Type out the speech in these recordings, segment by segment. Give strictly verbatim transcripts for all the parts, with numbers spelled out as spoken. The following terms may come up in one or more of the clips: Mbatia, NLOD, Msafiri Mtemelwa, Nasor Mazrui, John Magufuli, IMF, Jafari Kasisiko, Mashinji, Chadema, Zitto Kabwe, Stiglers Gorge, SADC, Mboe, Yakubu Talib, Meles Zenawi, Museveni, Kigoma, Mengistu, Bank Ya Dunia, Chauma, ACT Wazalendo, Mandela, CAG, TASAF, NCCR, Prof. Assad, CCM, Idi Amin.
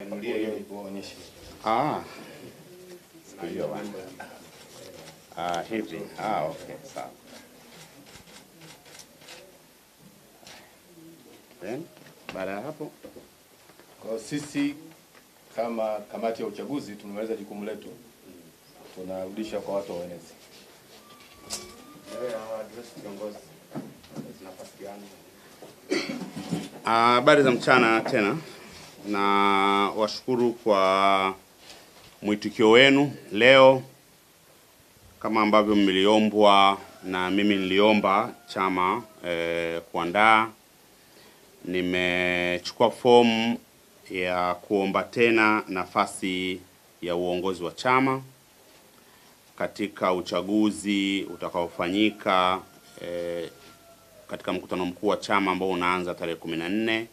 Ah. Ah, hivi. Ah, okay, sawa. Then baada ya hapo kwa sisi kama kamati ya uchaguzi tumemaliza jukumu letu. Tunarudisha kwa watu wenezi. Ah, baada za mchana tena na washukuru kwa mwitikio wenu leo kama ambavyo mliombwa na mimi niliomba chama eh, kuandaa. Nimechukua fomu ya kuomba tena nafasi ya uongozi wa chama katika uchaguzi utakaofanyika eh, katika mkutano mkuu wa chama ambao unaanza tarehe kumi na nne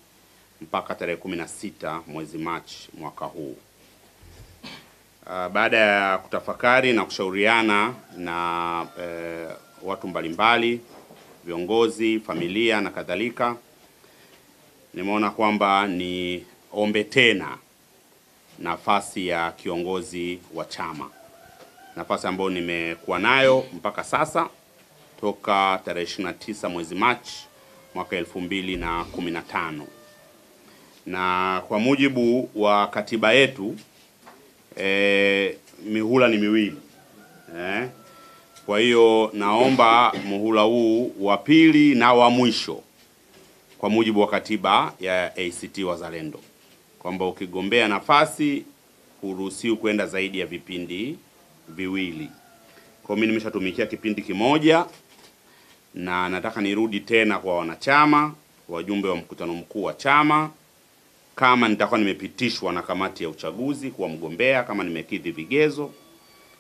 mpaka tarehe kumi na sita mwezi Machi mwaka huu. Uh, baada ya kutafakari na kushauriana na eh, watu mbalimbali, viongozi, familia na kadhalika, nimeona kwamba ni ombe tena nafasi ya kiongozi wa chama. Nafasi ambayo nimekuwa nayo mpaka sasa toka tarehe ishirini na tisa mwezi Machi mwaka elfu mbili na kumi na tano. Na kwa mujibu wa katiba yetu e, mihula ni miwili. E, kwa hiyo naomba muhula huu wa pili na wa mwisho kwa mujibu wa katiba ya A C T Wazalendo kwamba ukigombea nafasi huruhusiwi kwenda zaidi ya vipindi viwili. Kwa mimi nimeshatumikia kipindi kimoja na nataka nirudi tena kwa wanachama, wajumbe wa mkutano mkuu wa chama, kama nitakuwa nimepitishwa na kamati ya uchaguzi kuwa mgombea, kama nimekidhi vigezo,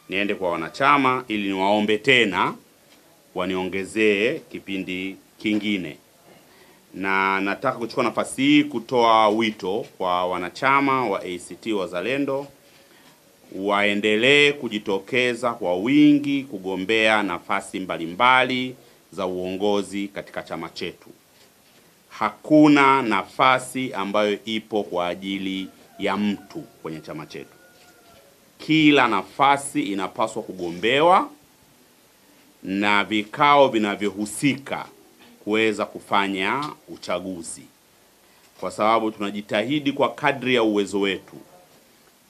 niende kwa wanachama ili niwaombe tena waniongezee kipindi kingine. Na nataka kuchukua nafasi hii kutoa wito kwa wanachama wa A C T Wazalendo waendelee kujitokeza kwa wingi kugombea nafasi mbalimbali za uongozi katika chama chetu. Hakuna nafasi ambayo ipo kwa ajili ya mtu kwenye chama chetu. Kila nafasi inapaswa kugombewa na vikao vinavyohusika kuweza kufanya uchaguzi. Kwa sababu tunajitahidi kwa kadri ya uwezo wetu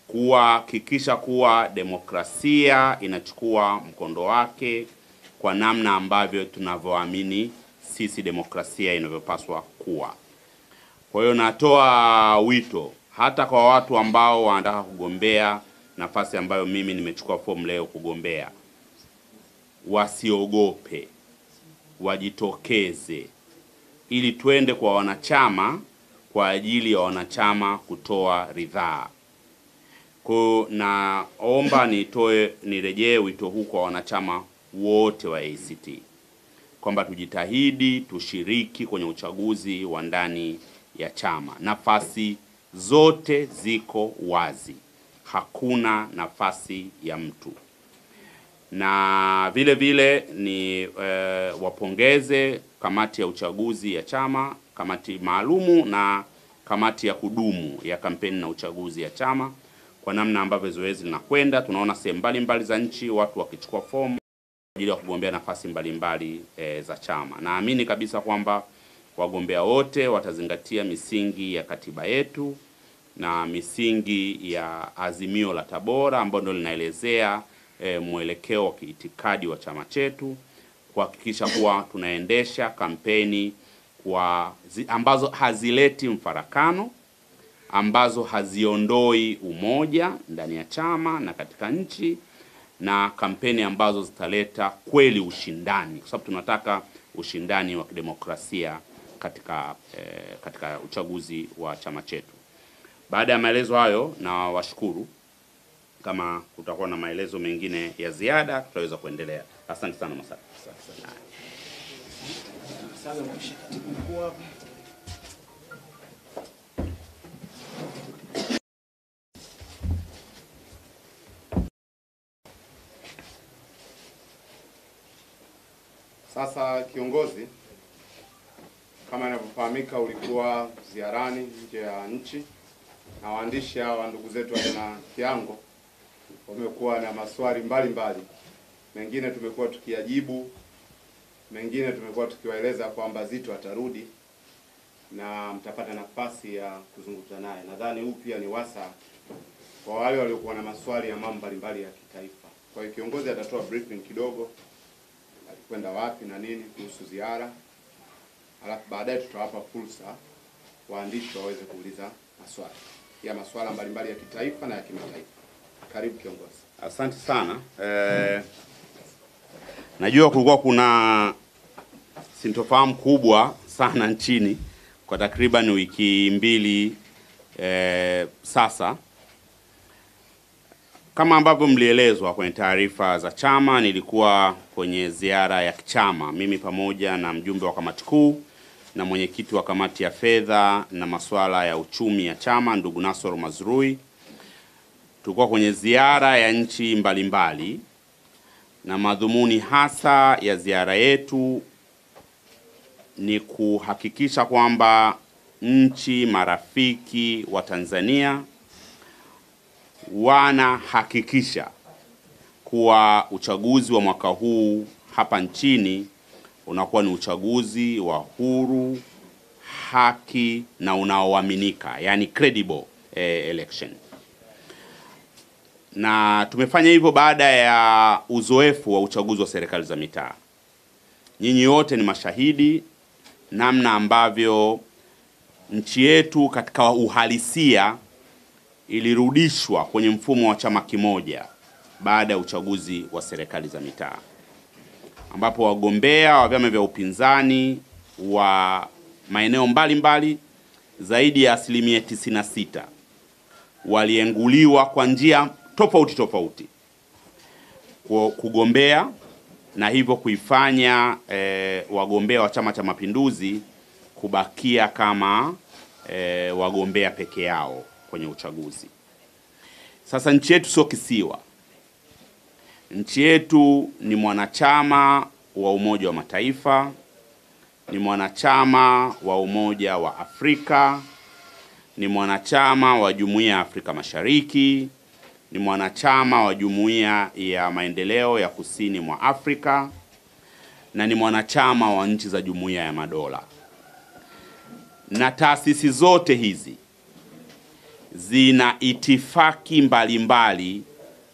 kuhakikisha kuwa demokrasia inachukua mkondo wake kwa namna ambavyo tunavyoamini sisi demokrasia inavyopaswa kuwa. Kwa hiyo natoa wito hata kwa watu ambao wanataka kugombea nafasi ambayo mimi nimechukua fomu leo kugombea, wasiogope, wajitokeze ili twende kwa wanachama kwa ajili ya wanachama kutoa ridhaa. Kwa naomba nitoe nirejee wito huu kwa wanachama wote wa A C T kwamba tujitahidi tushiriki kwenye uchaguzi wa ndani ya chama. Nafasi zote ziko wazi. Hakuna nafasi ya mtu. Na vile vile ni e, wapongeze kamati ya uchaguzi ya chama, kamati maalumu na kamati ya kudumu ya kampeni na uchaguzi ya chama kwa namna ambavyo zoezi linakwenda. Tunaona sehemu mbalimbali za nchi watu wakichukua fomu kwa ajili ya kugombea nafasi mbalimbali e, za chama. Naamini kabisa kwamba wagombea wote watazingatia misingi ya katiba yetu na misingi ya Azimio la Tabora ambalo ndio linaelezea E, mwelekeo wa kiitikadi wa chama chetu, kuhakikisha kuwa tunaendesha kampeni kwa ambazo hazileti mfarakano, ambazo haziondoi umoja ndani ya chama na katika nchi, na kampeni ambazo zitaleta kweli ushindani, kwa sababu tunataka ushindani wa kidemokrasia katika e, katika uchaguzi wa chama chetu. Baada ya maelezo hayo na washukuru. Kama kutakuwa na maelezo mengine ya ziada tutaweza kuendelea. Asante sana Masaka. Sasa kiongozi, kama inavyofahamika, ulikuwa ziarani nje ya nchi na waandishi hawa ndugu zetu wana kiango wamekuwa na maswali mbalimbali mbali. Mengine tumekuwa tukiyajibu, mengine tumekuwa tukiwaeleza kwamba Zitto atarudi na mtapata nafasi ya kuzungumza naye. Nadhani huu pia ni wasaa kwa wale waliokuwa na maswali ya mambo mbalimbali ya kitaifa. Kwa hiyo kiongozi atatoa briefing kidogo, alikwenda wapi na nini kuhusu ziara. Alafu baadaye tutawapa fursa waandishi waweze kuuliza maswali ya masuala mbalimbali ya kitaifa na ya kimataifa. Karibu kiongozi. Asante sana. Eh, najua kulikuwa kuna sintofahamu kubwa sana nchini kwa takriban wiki mbili eh, sasa. Kama ambavyo mlielezwa kwenye taarifa za chama, nilikuwa kwenye ziara ya chama mimi pamoja na mjumbe wa kamati kuu na mwenyekiti wa kamati ya fedha na masuala ya uchumi ya chama ndugu Nasor Mazrui. Tulikuwa kwenye ziara ya nchi mbalimbali, na madhumuni hasa ya ziara yetu ni kuhakikisha kwamba nchi marafiki wa Tanzania wanahakikisha kuwa uchaguzi wa mwaka huu hapa nchini unakuwa ni uchaguzi wa huru, haki na unaoaminika, yani credible eh, election. Na tumefanya hivyo baada ya uzoefu wa uchaguzi wa serikali za mitaa. Nyinyi wote ni mashahidi namna ambavyo nchi yetu katika uhalisia ilirudishwa kwenye mfumo wa chama kimoja baada ya uchaguzi wa serikali za mitaa, ambapo wagombea wa vyama vya upinzani wa maeneo mbalimbali zaidi ya asilimia tisini na sita walienguliwa kwa njia tofauti tofauti kugombea, na hivyo kuifanya eh, wagombea wa Chama cha Mapinduzi kubakia kama eh, wagombea peke yao kwenye uchaguzi. Sasa nchi yetu sio kisiwa. Nchi yetu ni mwanachama wa Umoja wa Mataifa, ni mwanachama wa Umoja wa Afrika, ni mwanachama wa Jumuiya ya Afrika Mashariki, ni mwanachama wa Jumuiya ya Maendeleo ya Kusini mwa Afrika, na ni mwanachama wa nchi za Jumuiya ya Madola. Na taasisi zote hizi zina itifaki mbalimbali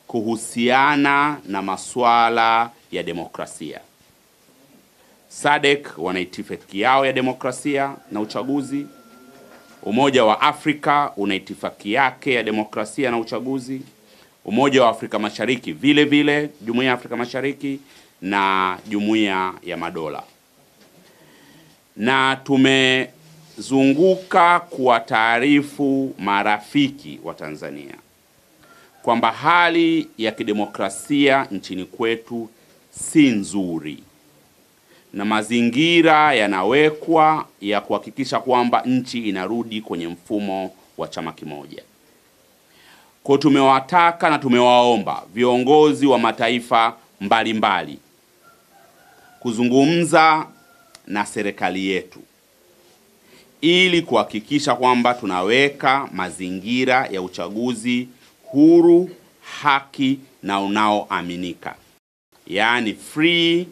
kuhusiana na masuala ya demokrasia. S A D C wana itifaki yao ya demokrasia na uchaguzi. Umoja wa Afrika una itifaki yake ya demokrasia na uchaguzi. Umoja wa Afrika Mashariki vile vile, Jumuiya ya Afrika Mashariki na Jumuiya ya Madola. Na tume zunguka kwa taarifu marafiki wa Tanzania kwamba hali ya kidemokrasia nchini kwetu si nzuri, na mazingira yanawekwa ya kuhakikisha kwamba nchi inarudi kwenye mfumo wa chama kimoja. Kwa tumewataka na tumewaomba viongozi wa mataifa mbalimbali kuzungumza na serikali yetu ili kuhakikisha kwamba tunaweka mazingira ya uchaguzi huru, haki na unaoaminika, yani free,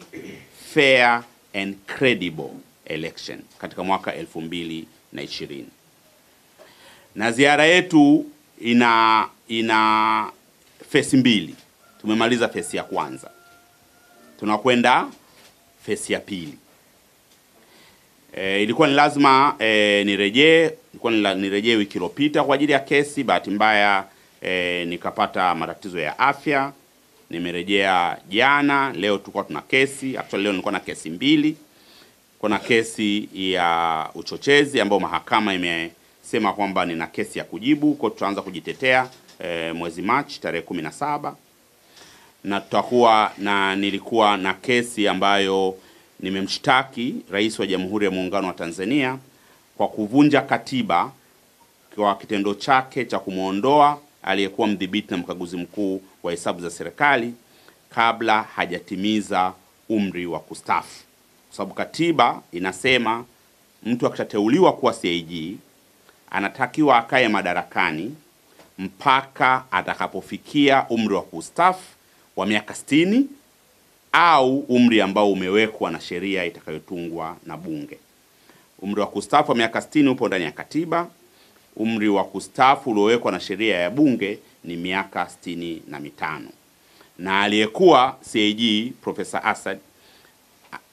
fair and credible election katika mwaka elfu mbili na ishirini. Na ziara yetu ina ina fesi mbili. Tumemaliza fesi ya kwanza, tunakwenda fesi ya pili. E, ilikuwa ni lazima e, nirejee, ilikuwa nirejee wiki iliyopita kwa ajili ya kesi. Bahati mbaya e, nikapata matatizo ya afya, nimerejea jana. Leo tulikuwa tuna kesi, actually leo nilikuwa na kesi mbili. Kuna kesi ya uchochezi ambayo mahakama imesema kwamba nina kesi ya kujibu, kwa tutaanza kujitetea e, mwezi Machi tarehe kumi na saba, na tutakuwa na nilikuwa na kesi ambayo nimemshtaki Rais wa Jamhuri ya Muungano wa Tanzania kwa kuvunja katiba kwa kitendo chake cha kumuondoa aliyekuwa mdhibiti na mkaguzi mkuu wa hesabu za serikali kabla hajatimiza umri wa kustaafu. Kwa sababu katiba inasema mtu akishateuliwa kuwa C A G anatakiwa akae madarakani mpaka atakapofikia umri wa kustaafu wa miaka sitini au umri ambao umewekwa na sheria itakayotungwa na bunge. Umri wa kustaafu wa miaka sitini upo ndani ya katiba. Umri wa kustaafu uliowekwa na sheria ya bunge ni miaka sitini na mitano. Na aliyekuwa C A G Profesa Assad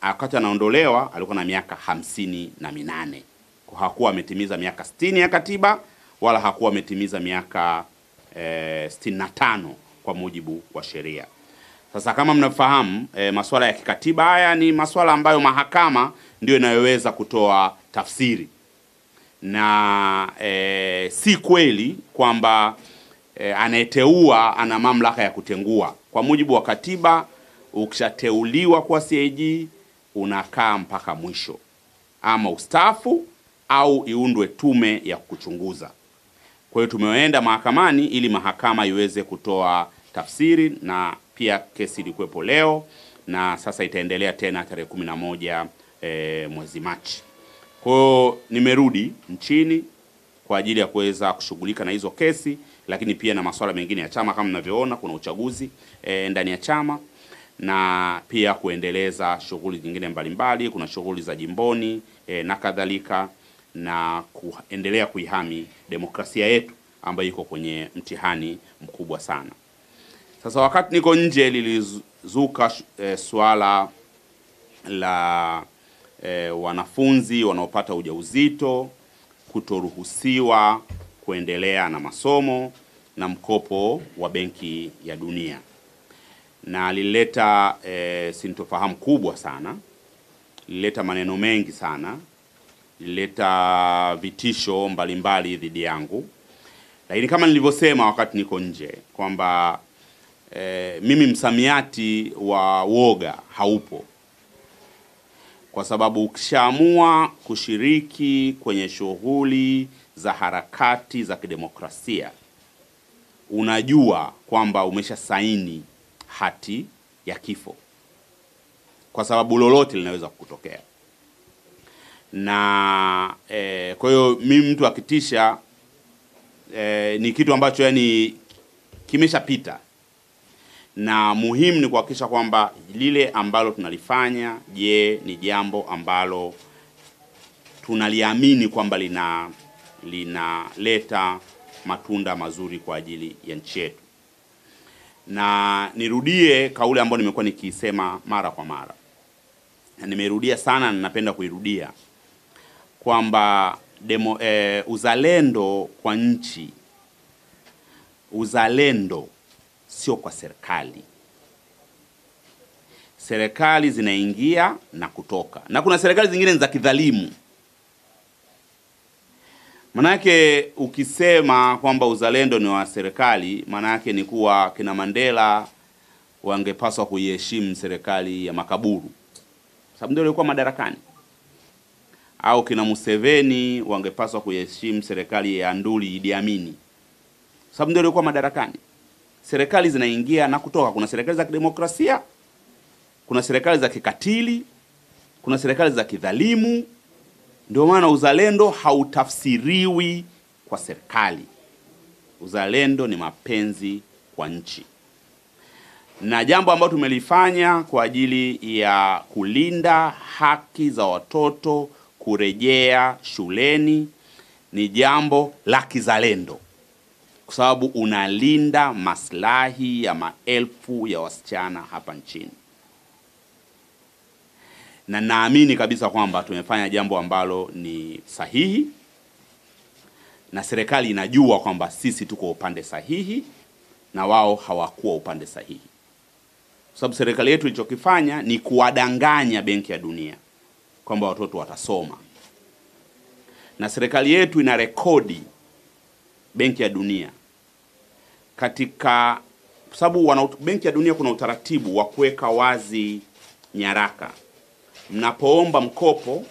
wakati anaondolewa alikuwa na miaka hamsini na minane. Kwa hakuwa ametimiza miaka sitini ya katiba wala hakuwa ametimiza miaka eh, sitini na tano kwa mujibu wa sheria. Sasa kama mnafahamu, e, masuala ya kikatiba haya ni masuala ambayo mahakama ndio inayoweza kutoa tafsiri. Na e, si kweli kwamba e, anayeteua ana mamlaka ya kutengua. Kwa mujibu wa katiba, ukishateuliwa kwa C A G unakaa mpaka mwisho. Ama ustaafu au iundwe tume ya kuchunguza. Kwa hiyo tumeenda mahakamani ili mahakama iweze kutoa tafsiri, na pia kesi ilikuwepo leo na sasa itaendelea tena tarehe kumi na moja e, mwezi Machi. Kwa hiyo nimerudi nchini kwa ajili ya kuweza kushughulika na hizo kesi, lakini pia na masuala mengine ya chama. Kama mnavyoona kuna uchaguzi e, ndani ya chama, na pia kuendeleza shughuli nyingine mbalimbali, kuna shughuli za jimboni e, na kadhalika, na kuendelea kuihami demokrasia yetu ambayo iko kwenye mtihani mkubwa sana. Sasa wakati niko nje lilizuka e, swala la e, wanafunzi wanaopata ujauzito kutoruhusiwa kuendelea na masomo na mkopo wa Benki ya Dunia. Na lileta e, sintofahamu kubwa sana, lileta maneno mengi sana, lileta vitisho mbalimbali dhidi yangu. Lakini kama nilivyosema wakati niko nje kwamba E, mimi msamiati wa woga haupo, kwa sababu ukishaamua kushiriki kwenye shughuli za harakati za kidemokrasia unajua kwamba umesha saini hati ya kifo, kwa sababu lolote linaweza kukutokea. Na e, kwa hiyo mimi mtu akitisha e, ni kitu ambacho yani kimeshapita. Na muhimu ni kuhakikisha kwamba lile ambalo tunalifanya, je, ni jambo ambalo tunaliamini kwamba lina linaleta matunda mazuri kwa ajili ya nchi yetu. Na nirudie kauli ambayo nimekuwa nikisema mara kwa mara. Na nimerudia sana na napenda kuirudia kwamba demo eh, uzalendo kwa nchi, uzalendo sio kwa serikali. Serikali zinaingia na kutoka. Na kuna serikali zingine za kidhalimu. Manake ukisema kwamba uzalendo ni wa serikali, manake ni kuwa kina Mandela wangepaswa kuiheshimu serikali ya makaburu, sababu ndio ilikuwa madarakani. Au kina Museveni wangepaswa kuiheshimu serikali ya Nduli Idi Amin, sababu ndio ilikuwa madarakani. Serikali zinaingia na kutoka. Kuna serikali za kidemokrasia, kuna serikali za kikatili, kuna serikali za kidhalimu. Ndio maana uzalendo hautafsiriwi kwa serikali. Uzalendo ni mapenzi kwa nchi. Na jambo ambalo tumelifanya kwa ajili ya kulinda haki za watoto kurejea shuleni ni jambo la kizalendo, kwa sababu unalinda maslahi ya maelfu ya wasichana hapa nchini. Na naamini kabisa kwamba tumefanya jambo ambalo ni sahihi, na serikali inajua kwamba sisi tuko upande sahihi na wao hawakuwa upande sahihi. Kwa sababu serikali yetu ilichokifanya ni kuwadanganya Benki ya Dunia kwamba watoto watasoma, na serikali yetu ina rekodi Benki ya Dunia katika, sababu Benki ya Dunia kuna utaratibu wa kuweka wazi nyaraka. Mnapoomba mkopo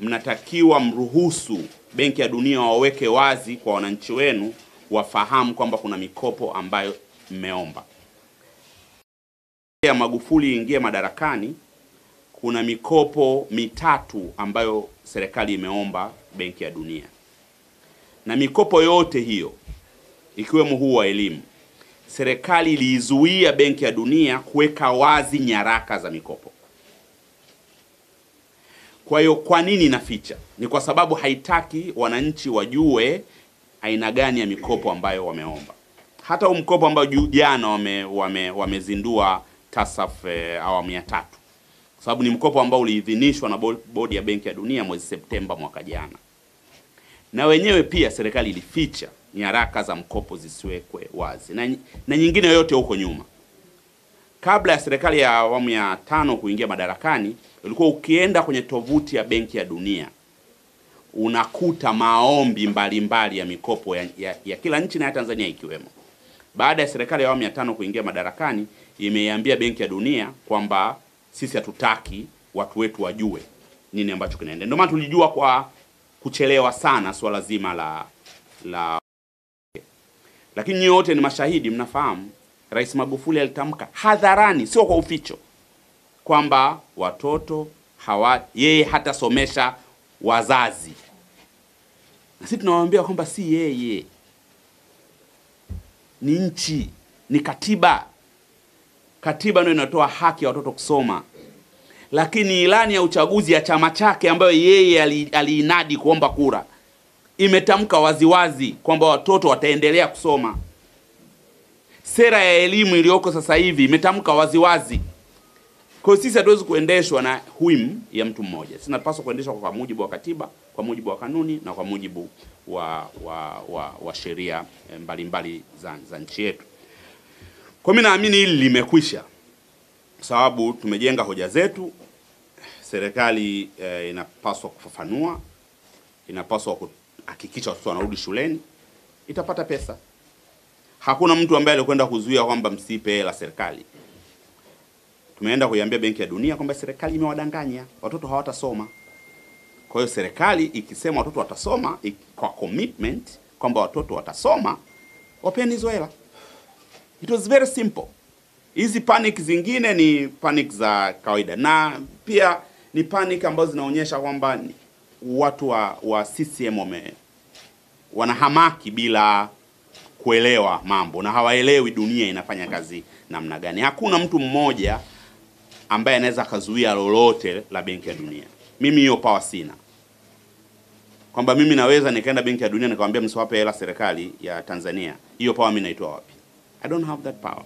mnatakiwa mruhusu Benki ya Dunia waweke wazi kwa wananchi wenu, wafahamu kwamba kuna mikopo ambayo mmeomba. Ya Magufuli ingie madarakani, kuna mikopo mitatu ambayo serikali imeomba Benki ya Dunia. Na mikopo yote hiyo ikiwemo huu wa elimu, serikali iliizuia Benki ya Dunia kuweka wazi nyaraka za mikopo. Kwa hiyo kwa nini inaficha? Ni kwa sababu haitaki wananchi wajue aina gani ya mikopo ambayo wameomba. Hata huu mkopo ambao jana wame, wame, wamezindua TASAF eh, awamu ya tatu. Kwa sababu ni mkopo ambao uliidhinishwa na bodi ya Benki ya Dunia mwezi Septemba mwaka jana. Na wenyewe pia serikali ilificha nyaraka za mkopo zisiwekwe wazi. Na, na nyingine yote huko nyuma. Kabla ya serikali ya awamu ya tano kuingia madarakani, ulikuwa ukienda kwenye tovuti ya Benki ya Dunia unakuta maombi mbalimbali mbali ya mikopo ya, ya, ya kila nchi na ya Tanzania ikiwemo. Baada ya serikali ya awamu ya tano kuingia madarakani, imeiambia Benki ya Dunia kwamba sisi hatutaki watu wetu wajue nini ambacho kinaendelea. Ndio maana tulijua kwa kuchelewa sana swala zima la la lakini yote ni mashahidi, mnafahamu Rais Magufuli alitamka hadharani, sio kwa uficho, kwamba watoto hawa yeye hatasomesha wazazi. Na sisi tunawaambia kwamba si yeye, ni nchi, ni katiba. Katiba ndio inatoa haki ya watoto kusoma. Lakini ilani ya uchaguzi ya chama chake ambayo yeye aliinadi kuomba kura imetamka waziwazi kwamba watoto wataendelea kusoma. Sera ya elimu iliyoko sasa hivi imetamka waziwazi. Kwa hiyo sisi hatuwezi kuendeshwa na whim ya mtu mmoja. Sisi tunapaswa kuendeshwa kwa mujibu wa katiba, kwa mujibu wa kanuni na kwa mujibu wa wa wa, wa sheria mbalimbali za, za nchi yetu. Kwa mimi naamini hili limekwisha. Sababu tumejenga hoja zetu. Serikali eh, inapaswa kufafanua, inapaswa kuhakikisha watoto wanarudi shuleni, itapata pesa. Hakuna mtu ambaye alikwenda kuzuia kwamba msipe hela serikali. Tumeenda kuiambia Benki ya Dunia kwamba serikali imewadanganya, watoto hawatasoma. Kwa hiyo serikali ikisema watoto watasoma kwa commitment kwamba watoto watasoma, wapeni hizo hela. It was very simple. Hizi panic zingine ni panic za kawaida. Na pia ni panic ambazo zinaonyesha kwamba watu wa, wa C C M wame, wanahamaki bila kuelewa mambo. Na hawaelewi dunia inafanya kazi namna gani. Hakuna mtu mmoja ambaye anaweza kazuia lolote la Benki ya Dunia. Mimi hiyo power sina. Kwamba mimi naweza nikaenda Benki ya Dunia nikamwambia msiwape hela serikali ya Tanzania. Hiyo power mimi naitoa wapi? I don't have that power.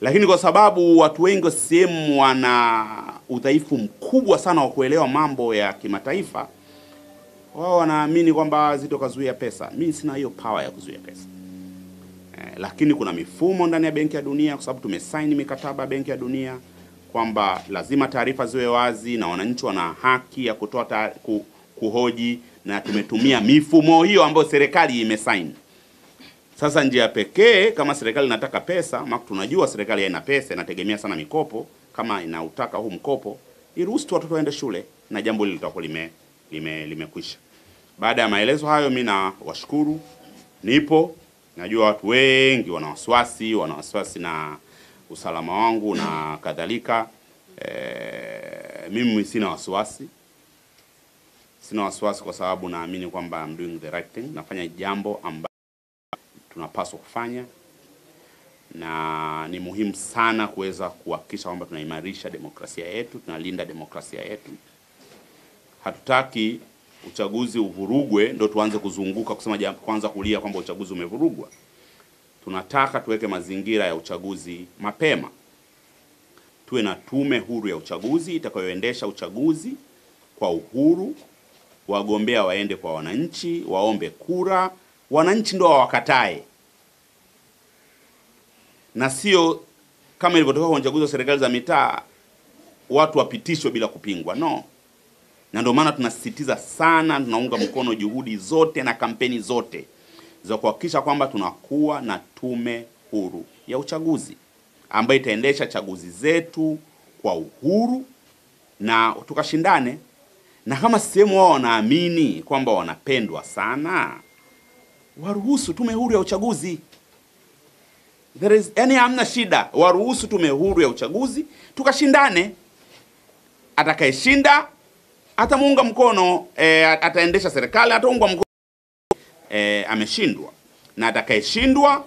Lakini kwa sababu watu wengi sehemu wana udhaifu mkubwa sana wa kuelewa mambo ya kimataifa, wao wanaamini kwamba Zitto kazuia pesa. Mimi sina hiyo power ya kuzuia pesa. Eh, lakini kuna mifumo ndani ya Benki ya Dunia kwa sababu tumesign mikataba ya Benki ya Dunia kwamba lazima taarifa ziwe wazi na wananchi wana haki ya kutoa ku, kuhoji, na tumetumia mifumo hiyo ambayo serikali imesign. Sasa njia pekee kama serikali inataka pesa, maana tunajua serikali haina pesa, inategemea sana mikopo, kama inautaka huu mkopo, iruhusu watoto waende shule na jambo hili litakuwa lime limekwisha. Baada ya maelezo hayo, mimi na washukuru. Nipo, najua watu wengi wana wasiwasi, wana wasiwasi na usalama wangu na kadhalika. E, mimi sina wasiwasi. Sina wasiwasi kwa sababu naamini kwamba I'm doing the right thing, nafanya jambo ambalo tunapaswa kufanya, na ni muhimu sana kuweza kuhakikisha kwamba tunaimarisha demokrasia yetu, tunalinda demokrasia yetu. Hatutaki uchaguzi uvurugwe ndio tuanze kuzunguka kusema jambo, kwanza kulia kwamba uchaguzi umevurugwa. Tunataka tuweke mazingira ya uchaguzi mapema. Tuwe na tume huru ya uchaguzi itakayoendesha uchaguzi kwa uhuru, wagombea waende kwa wananchi, waombe kura, wananchi ndio wawakatae. Na sio kama ilivyotoka kwa uchaguzi wa serikali za mitaa, watu wapitishwe bila kupingwa. No. Na ndio maana tunasisitiza sana, tunaunga mkono juhudi zote na kampeni zote za kuhakikisha kwamba tunakuwa na tume huru ya uchaguzi ambayo itaendesha chaguzi zetu kwa uhuru na tukashindane. Na kama sehemu wao wanaamini kwamba wanapendwa sana, waruhusu tume huru ya uchaguzi. There is any amna shida, waruhusu tume huru ya uchaguzi tukashindane. Atakayeshinda atamuunga mkono, e, ataendesha serikali, ataungwa mkono. e, ameshindwa, na atakayeshindwa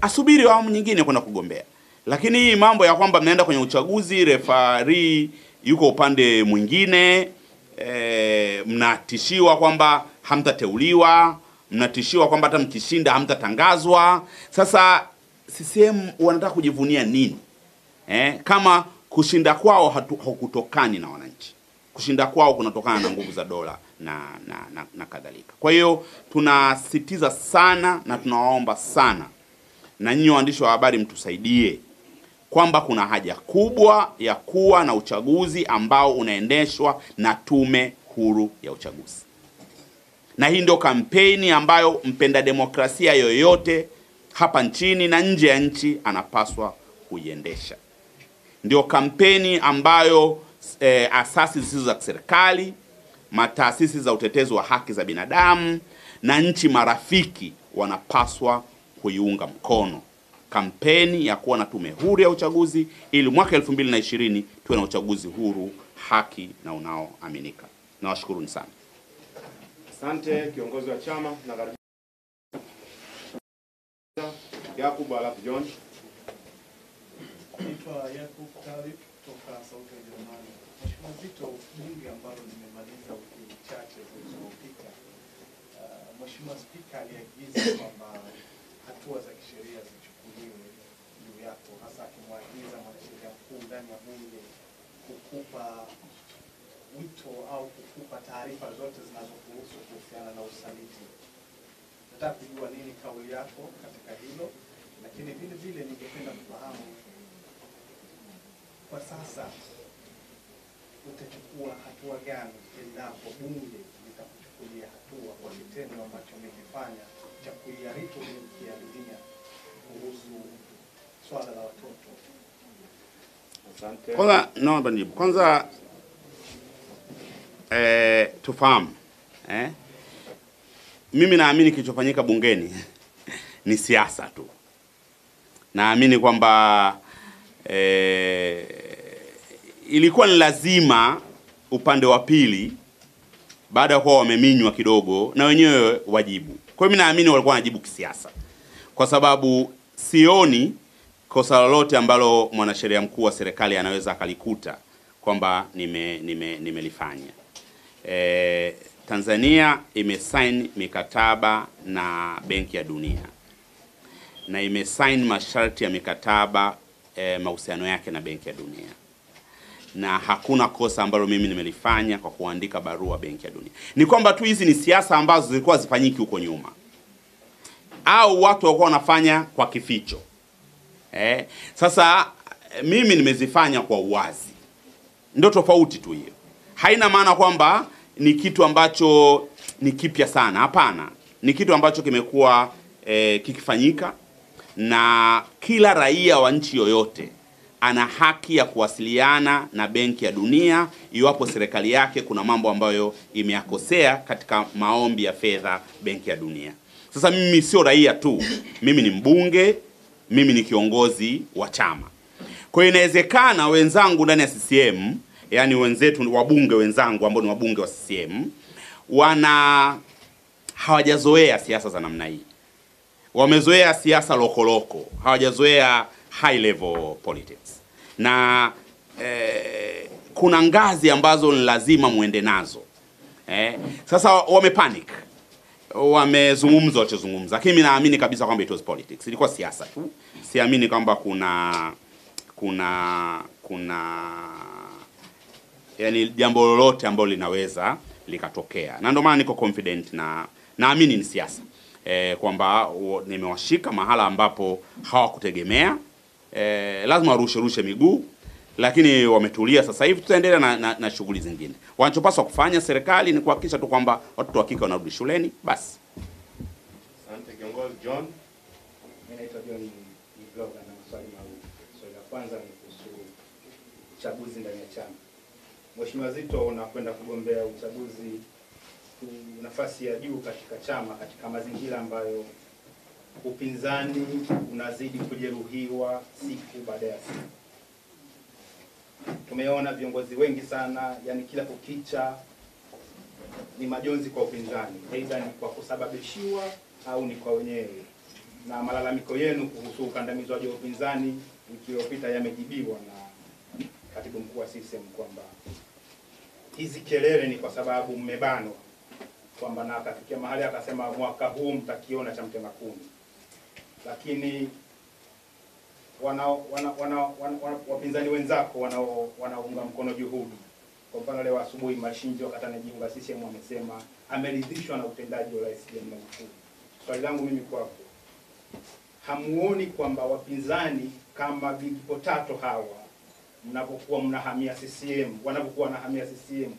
asubiri awamu nyingine kwenda kugombea. Lakini hii mambo ya kwamba mnaenda kwenye uchaguzi, refari yuko upande mwingine, e, mnatishiwa kwamba hamtateuliwa, mnatishiwa kwamba hata mkishinda hamtatangazwa. Sasa C C M wanataka kujivunia nini? Eh, kama kushinda kwao hakutokani na wananchi. Kushinda kwao kunatokana na nguvu za dola na na na, na kadhalika. Kwa hiyo tunasitiza sana na tunawaomba sana, na nyinyi waandishi wa habari mtusaidie, kwamba kuna haja kubwa ya kuwa na uchaguzi ambao unaendeshwa na tume huru ya uchaguzi. Na hii ndio kampeni ambayo mpenda demokrasia yoyote hapa nchini na nje ya nchi anapaswa kuiendesha. Ndio kampeni ambayo e, asasi zisizo za serikali, mataasisi za utetezi wa haki za binadamu na nchi marafiki wanapaswa kuiunga mkono. Kampeni ya kuwa na tume huru ya uchaguzi ili mwaka elfu mbili na ishirini tuwe na uchaguzi huru, haki na unaoaminika. Nawashukuruni sana. Asante kiongozi wa chama na karibu Yakubu Alaf John. Kwa Yakubu Talib kutoka Sauti ya Jamhuri. Mheshimiwa Zitto, bunge ambalo nimemaliza wiki chache zilizopita, Mheshimiwa Spika aliagiza kwamba hatua za kisheria zichukuliwe juu yako, hasa akimwagiza mwanasheria mkuu ndani ya bunge kukupa wito au kukupa taarifa zote zinazokuhusu kuhusiana na usaliti. Nataka kujua nini kauli yako katika hilo, lakini vile vile ningependa kufahamu kwa sasa utachukua hatua gani endapo bunge litakuchukulia hatua kwa vitendo ambacho mmekifanya cha kuiharibu Benki ya Dunia kuhusu swala la watoto. Asante. Kwanza naomba nijibu. Kwanza eh tufahamu eh mimi naamini kilichofanyika bungeni ni siasa tu. Naamini kwamba eh, ilikuwa ni lazima upande wa pili, baada ya kuwa wameminywa kidogo, na wenyewe wajibu. Kwa hiyo mimi naamini walikuwa wanajibu kisiasa, kwa sababu sioni kosa lolote ambalo mwanasheria mkuu wa serikali anaweza akalikuta kwamba nime nime nimelifanya. Eh, Tanzania imesign mikataba na Benki ya Dunia, na imesign masharti ya mikataba e, mahusiano yake na Benki ya Dunia, na hakuna kosa ambalo mimi nimelifanya kwa kuandika barua Benki ya Dunia. Ni kwamba tu hizi ni siasa ambazo zilikuwa zifanyiki huko nyuma, au watu walikuwa wanafanya kwa kificho. Eh, sasa mimi nimezifanya kwa uwazi. Ndio tofauti tu hiyo. Haina maana kwamba ni kitu ambacho ni kipya sana, hapana. Ni kitu ambacho kimekuwa e, kikifanyika, na kila raia wa nchi yoyote ana haki ya kuwasiliana na Benki ya Dunia iwapo serikali yake kuna mambo ambayo imeyakosea katika maombi ya fedha Benki ya Dunia. Sasa mimi sio raia tu, mimi ni mbunge, mimi ni kiongozi wa chama. Kwa hiyo inawezekana wenzangu ndani ya C C M, yani wenzetu wabunge wenzangu ambao ni wabunge wa C C M, wana hawajazoea siasa za namna hii. Wamezoea siasa lokoloko, hawajazoea high level politics. Na eh, kuna ngazi ambazo ni lazima muende nazo. Eh, sasa wame panic, wamezungumza wachozungumza, lakini mimi naamini kabisa kwamba it was politics, ilikuwa siasa tu. Siamini kwamba kuna kuna kuna yani jambo lolote ambalo linaweza likatokea. Na ndio maana niko confident na naamini ni siasa. E, kwamba nimewashika mahala ambapo hawakutegemea. E, lazima rushe rushe miguu, lakini wametulia sasa hivi, tutaendelea na, na, na shughuli zingine. Wanachopaswa kufanya serikali ni kuhakikisha tu kwamba watoto wa kike wanarudi shuleni basi. Asante kiongozi John. Mimi naitwa John, ni blogger na maswali mawili. Swali la kwanza ni kuhusu uchaguzi ndani ya chama. Mheshimiwa Zitto, unakwenda kugombea uchaguzi nafasi ya juu katika chama katika mazingira ambayo upinzani unazidi kujeruhiwa siku baada ya siku. Tumeona viongozi wengi sana, yani kila kukicha ni majonzi kwa upinzani, aidha ni kwa kusababishiwa au ni kwa wenyewe. Na malalamiko yenu kuhusu ukandamizwaji wa upinzani uliopita yamejibiwa na katibu mkuu wa C C M kwamba hizi kelele ni kwa sababu mmebanwa, kwamba na akafikia mahali akasema mwaka huu mtakiona cha mtema kumi. Lakini wana wana wana, wana wapinzani wenzako wanao wanaunga mkono juhudi. Kwa mfano leo asubuhi Mashinji wakati anajiunga C C M amesema ameridhishwa na utendaji wa Rais John Magufuli. Swali langu mimi kwako, hamuoni kwamba wapinzani kama vipo tatu hawa mnapokuwa mnahamia C C M, wanapokuwa wanahamia C C M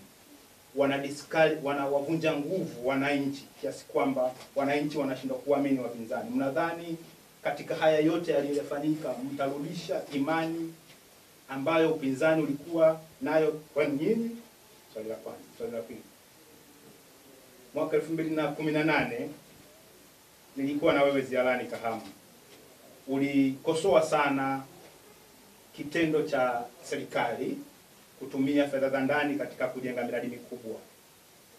wanadiskali, wanawavunja nguvu wananchi kiasi kwamba wananchi wanashindwa kuamini wapinzani? Mnadhani katika haya yote yaliyofanyika mtarudisha imani ambayo upinzani ulikuwa nayo kwa nyinyi? Swali la kwanza. Swali la pili, mwaka elfu mbili na kumi na nane nilikuwa na wewe ziarani Kahama. Ulikosoa sana kitendo cha serikali kutumia fedha za ndani katika kujenga miradi mikubwa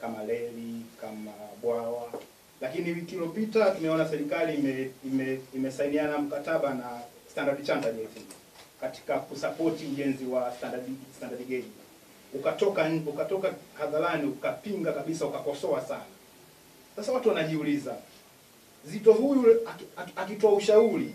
kama reli, kama bwawa. Lakini wiki iliyopita tumeona serikali ime, ime, imesainiana mkataba na Standard Chartered katika kusapoti ujenzi wa standard standard gauge. Ukatoka ukatoka hadharani ukapinga kabisa, ukakosoa sana. Sasa watu wanajiuliza, Zitto huyu akitoa ushauri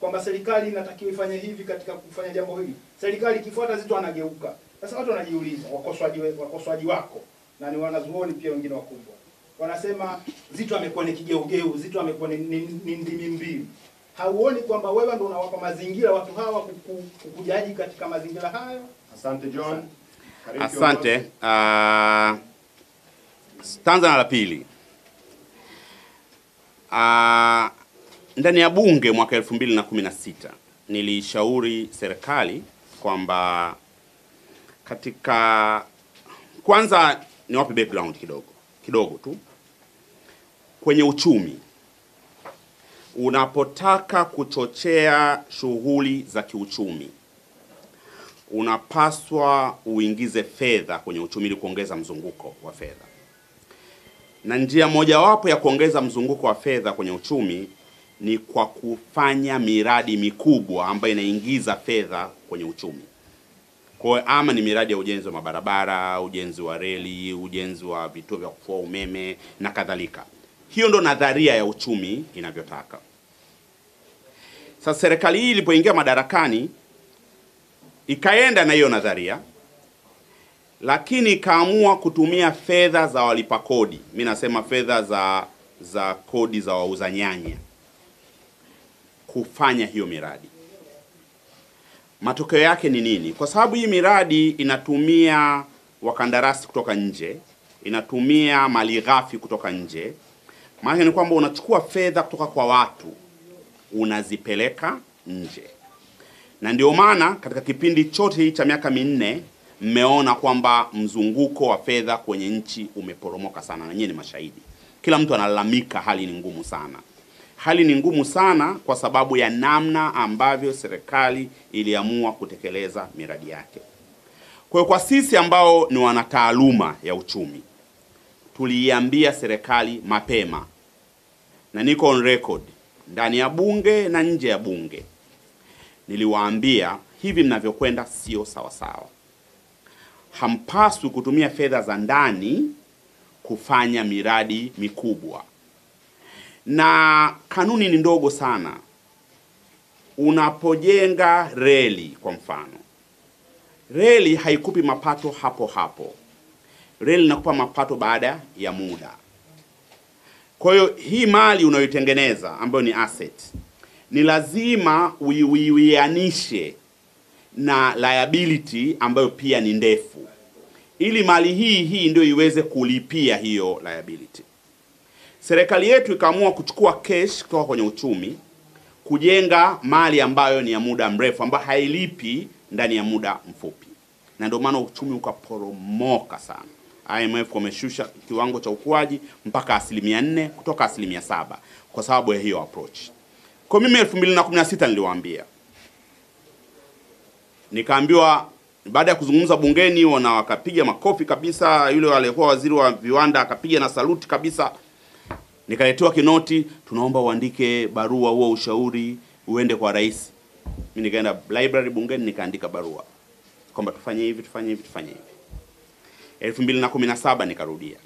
kwamba serikali inatakiwa ifanye hivi katika kufanya jambo hili, serikali ikifuata Zitto anageuka. Sasa watu wanajiuliza, wakosoaji wakosoaji wako na ni wanazuoni pia wengine wakubwa, wanasema Zitto amekuwa ni kigeugeu, Zitto amekuwa ni ndimi mbili. Hauoni kwamba wewe ndio unawapa mazingira watu hawa kukujaji katika mazingira hayo? Asante John. Asante. Uh, stanza la pili. Uh, ndani ya bunge mwaka elfu mbili na kumi na sita nilishauri serikali kwamba katika, kwanza ni wapi background kidogo kidogo tu kwenye uchumi. Unapotaka kuchochea shughuli za kiuchumi unapaswa uingize fedha kwenye uchumi ili kuongeza mzunguko wa fedha. Na njia mojawapo ya kuongeza mzunguko wa fedha kwenye uchumi ni kwa kufanya miradi mikubwa ambayo inaingiza fedha kwenye uchumi. Kwa ama ni miradi ya ujenzi wa mabarabara, ujenzi wa reli, ujenzi wa vituo vya kufua umeme na kadhalika. Hiyo ndo nadharia ya uchumi inavyotaka. Sasa serikali hii ilipoingia madarakani ikaenda na hiyo nadharia, lakini kaamua kutumia fedha za walipa kodi. Mimi nasema fedha za za kodi za wauza nyanya kufanya hiyo miradi. Matokeo yake ni nini? Kwa sababu hii miradi inatumia wakandarasi kutoka nje, inatumia malighafi kutoka nje. Maana ni kwamba unachukua fedha kutoka kwa watu unazipeleka nje. Na ndio maana katika kipindi chote cha miaka minne mmeona kwamba mzunguko wa fedha kwenye nchi umeporomoka sana, na nyinyi ni mashahidi. Kila mtu analalamika hali ni ngumu sana. Hali ni ngumu sana kwa sababu ya namna ambavyo serikali iliamua kutekeleza miradi yake. Kwa kwa sisi ambao ni wanataaluma ya uchumi, tuliambia serikali mapema, na niko on record ndani ya bunge na nje ya bunge, niliwaambia hivi mnavyokwenda sio sawa sawa. Hampaswi kutumia fedha za ndani kufanya miradi mikubwa. Na kanuni ni ndogo sana. Unapojenga reli kwa mfano, reli haikupi mapato hapo hapo. Reli inakupa mapato baada ya muda. Kwa hiyo hii mali unayotengeneza ambayo ni asset ni lazima uiwianishe na liability ambayo pia ni ndefu, ili mali hii hii ndio iweze kulipia hiyo liability. Serikali yetu ikaamua kuchukua cash kutoka kwenye uchumi kujenga mali ambayo ni ya muda mrefu, ambayo hailipi ndani ya muda mfupi. Na ndio maana uchumi ukaporomoka sana. I M F wameshusha kiwango cha ukuaji mpaka asilimia nne kutoka asilimia saba kwa sababu ya hiyo approach. Kwa mimi elfu mbili na kumi na sita niliwaambia, nikaambiwa Baada ya kuzungumza bungeni wana wakapiga makofi kabisa, yule aliyekuwa waziri wa viwanda akapiga na saluti kabisa. Nikaletewa kinoti, tunaomba uandike barua huo ushauri uende kwa rais. Mimi nikaenda library bungeni nikaandika barua kwamba tufanye hivi tufanye hivi tufanye hivi. elfu mbili na kumi na saba nikarudia.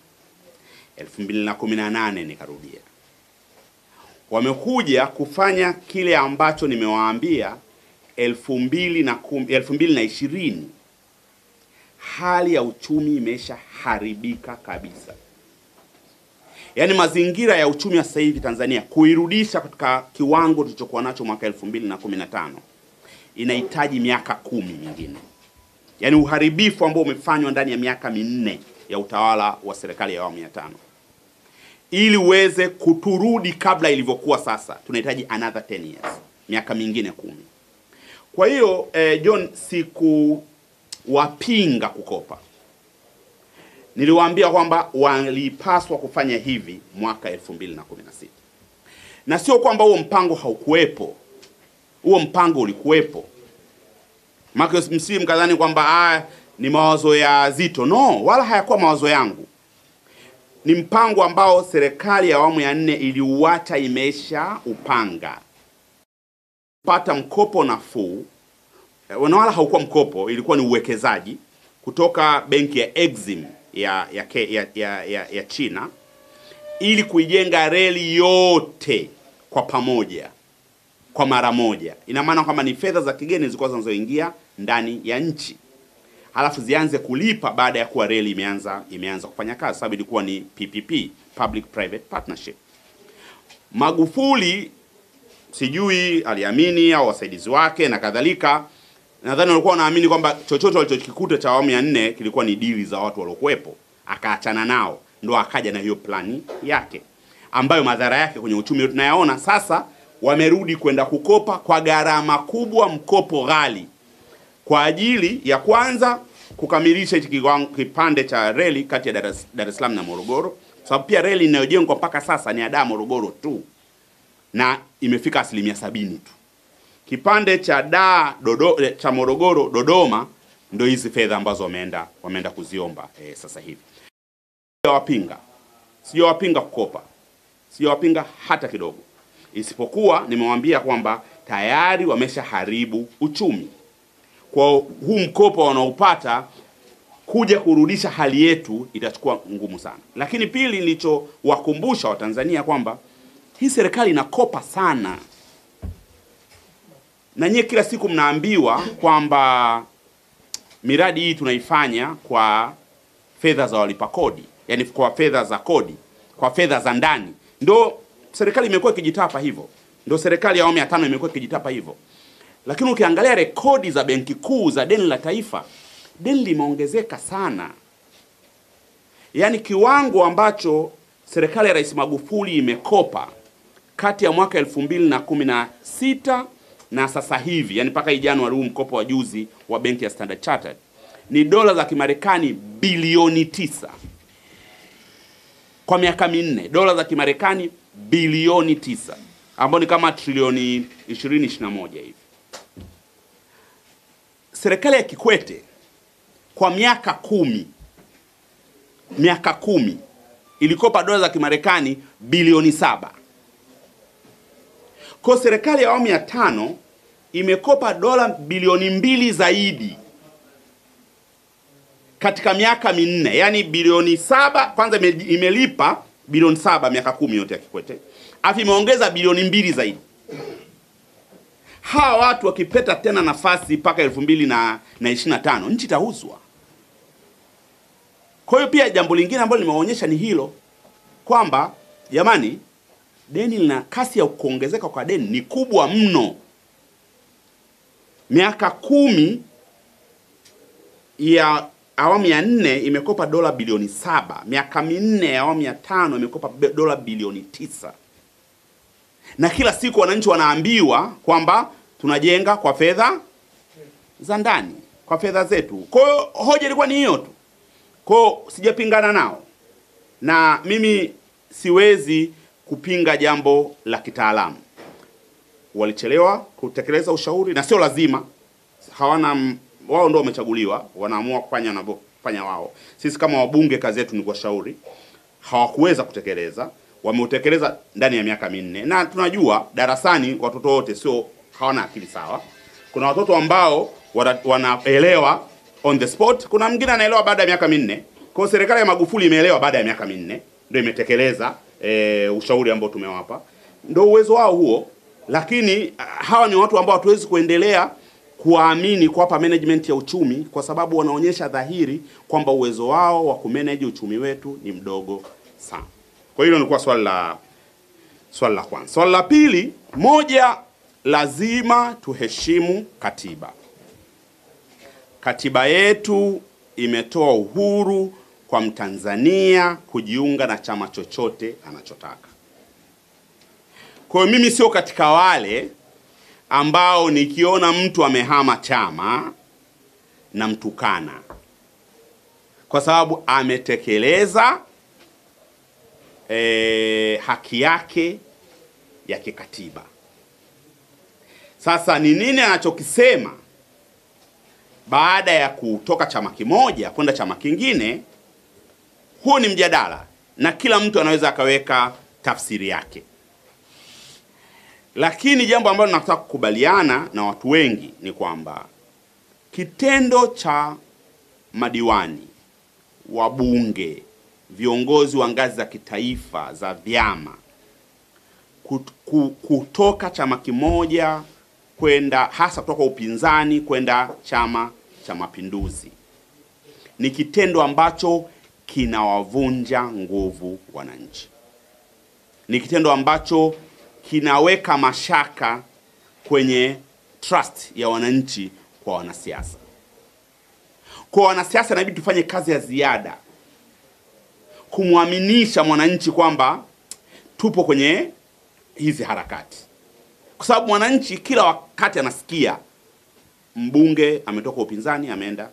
elfu mbili na kumi na nane nikarudia. Wamekuja kufanya kile ambacho nimewaambia elfu mbili na ishirini. Hali ya uchumi imesha haribika kabisa. Yaani mazingira ya uchumi ya sasa hivi Tanzania kuirudisha katika kiwango tulichokuwa nacho mwaka elfu mbili na kumi na tano inahitaji miaka kumi mingine. Yaani uharibifu ambao umefanywa ndani ya miaka minne ya utawala wa serikali ya awamu ya tano, ili uweze kuturudi kabla ilivyokuwa sasa, tunahitaji another ten years, miaka mingine kumi. Kwa hiyo eh, John, sikuwapinga kukopa. Niliwaambia kwamba walipaswa kufanya hivi mwaka elfu mbili na kumi na sita. Na sio kwamba huo mpango haukuwepo. Huo mpango ulikuwepo. Marcus Msi mkadhani kwamba ah, ni mawazo ya Zitto. No, wala hayakuwa mawazo yangu. Ni mpango ambao serikali ya awamu ya nne iliuacha imesha upanga. Pata mkopo nafuu, wala haukuwa mkopo, ilikuwa ni uwekezaji kutoka benki ya Exim ya ya, ya, ya, ya ya China, ili kuijenga reli yote kwa pamoja kwa mara moja. Ina maana kama ni fedha za kigeni zilikuwa zinazoingia ndani ya nchi, halafu zianze kulipa baada ya kuwa reli imeanza imeanza kufanya kazi, sababu ilikuwa ni P P P, public private partnership. Magufuli sijui aliamini au wasaidizi wake na kadhalika, nadhani walikuwa wanaamini kwamba chochote walichokikuta cha awamu ya nne kilikuwa ni dili za watu waliokuepo, akaachana nao, ndio akaja na hiyo plani yake ambayo madhara yake kwenye uchumi tunayaona sasa. Wamerudi kwenda kukopa kwa gharama kubwa, mkopo ghali, kwa ajili ya kwanza kukamilisha hiki kipande cha reli kati ya Dar es Salaam na Morogoro, sababu pia reli inayojengwa mpaka sasa ni ya Dar Morogoro tu na imefika asilimia sabini tu. Kipande cha da dodo, cha Morogoro Dodoma ndio hizi fedha ambazo wameenda wameenda kuziomba e, sasa hivi. Sio wapinga. Sio wapinga kukopa. Sio wapinga hata kidogo. Isipokuwa nimewaambia kwamba tayari wameshaharibu uchumi. Kwa huu mkopo wanaopata kuja kurudisha hali yetu itachukua ngumu sana. Lakini pili, nilichowakumbusha Watanzania kwamba hii serikali inakopa sana. Na nyie kila siku mnaambiwa kwamba miradi hii tunaifanya kwa fedha za walipa kodi, yani kwa fedha za kodi, kwa fedha za ndani. Ndio serikali imekuwa ikijitapa hivyo. Ndio serikali ya awamu ya tano imekuwa ikijitapa hivyo. Lakini ukiangalia rekodi za benki kuu za deni la taifa, deni limeongezeka sana. Yaani kiwango ambacho serikali ya Rais Magufuli imekopa kati ya mwaka elfu mbili na kumi na sita na sasa hivi, yani mpaka Januari huu mkopo wa juzi wa benki ya Standard Chartered, ni dola za Kimarekani bilioni tisa. Kwa miaka minne, dola za Kimarekani bilioni tisa, ambao ni kama trilioni ishirini ishirini na moja hivi. Serikali ya Kikwete kwa miaka kumi, miaka kumi, ilikopa dola za Kimarekani bilioni saba. Kwa serikali ya awamu ya tano imekopa dola bilioni mbili zaidi katika miaka minne. Yani bilioni saba, kwanza imelipa bilioni saba miaka kumi yote ya Kikwete, afu imeongeza bilioni mbili zaidi. Hawa watu wakipeta tena nafasi mpaka elfu mbili na ishirini na tano nchi tahuzwa. Kwa hiyo pia jambo lingine ambalo nimewaonyesha ni hilo kwamba jamani, deni lina kasi ya kuongezeka kwa deni ni kubwa mno. Miaka kumi ya awamu ya nne imekopa dola bilioni saba, miaka minne ya awamu ya tano imekopa dola bilioni tisa. Na kila siku wananchi wanaambiwa kwamba tunajenga kwa fedha za ndani, kwa fedha zetu. Kwa hiyo hoja ilikuwa ni hiyo tu. Kwa sijapingana nao. Na mimi siwezi kupinga jambo la kitaalamu. Walichelewa kutekeleza ushauri na sio lazima, hawana wao ndio wamechaguliwa, wanaamua kufanya wanavyofanya wao. Sisi kama wabunge kazi yetu ni kuwashauri. Hawakuweza kutekeleza, wameutekeleza ndani ya miaka minne. Na tunajua darasani watoto wote sio hawana akili sawa. Kuna watoto ambao wanaelewa on the spot, kuna mwingine anaelewa baada ya miaka minne. Kwa serikali ya Magufuli imeelewa baada ya miaka minne, ndio imetekeleza e, ushauri ambao tumewapa. Ndio uwezo wao huo, lakini hawa ni watu ambao hatuwezi kuendelea kuamini kuwapa management ya uchumi kwa sababu wanaonyesha dhahiri kwamba uwezo wao wa kumanage uchumi wetu ni mdogo sana. Kwa hilo nilikuwa swali la swali la kwanza. Swali la pili, moja, lazima tuheshimu katiba. Katiba yetu imetoa uhuru kwa Mtanzania kujiunga na chama chochote anachotaka. Kwa mimi sio katika wale ambao nikiona mtu amehama chama na mtukana, kwa sababu ametekeleza e, haki yake ya kikatiba. Sasa ni nini anachokisema baada ya kutoka chama kimoja kwenda chama kingine? Huo ni mjadala na kila mtu anaweza akaweka tafsiri yake. Lakini jambo ambalo nataka kukubaliana na watu wengi ni kwamba kitendo cha madiwani, wabunge, viongozi wa ngazi za kitaifa za vyama kutoka chama kimoja kwenda, hasa kutoka upinzani kwenda Chama cha Mapinduzi, ni kitendo ambacho kinawavunja nguvu wananchi. Ni kitendo ambacho kinaweka mashaka kwenye trust ya wananchi kwa wanasiasa. Kwa wanasiasa inabidi tufanye kazi ya ziada kumwaminisha mwananchi kwamba tupo kwenye hizi harakati. Kwa sababu mwananchi kila wakati anasikia mbunge ametoka upinzani ameenda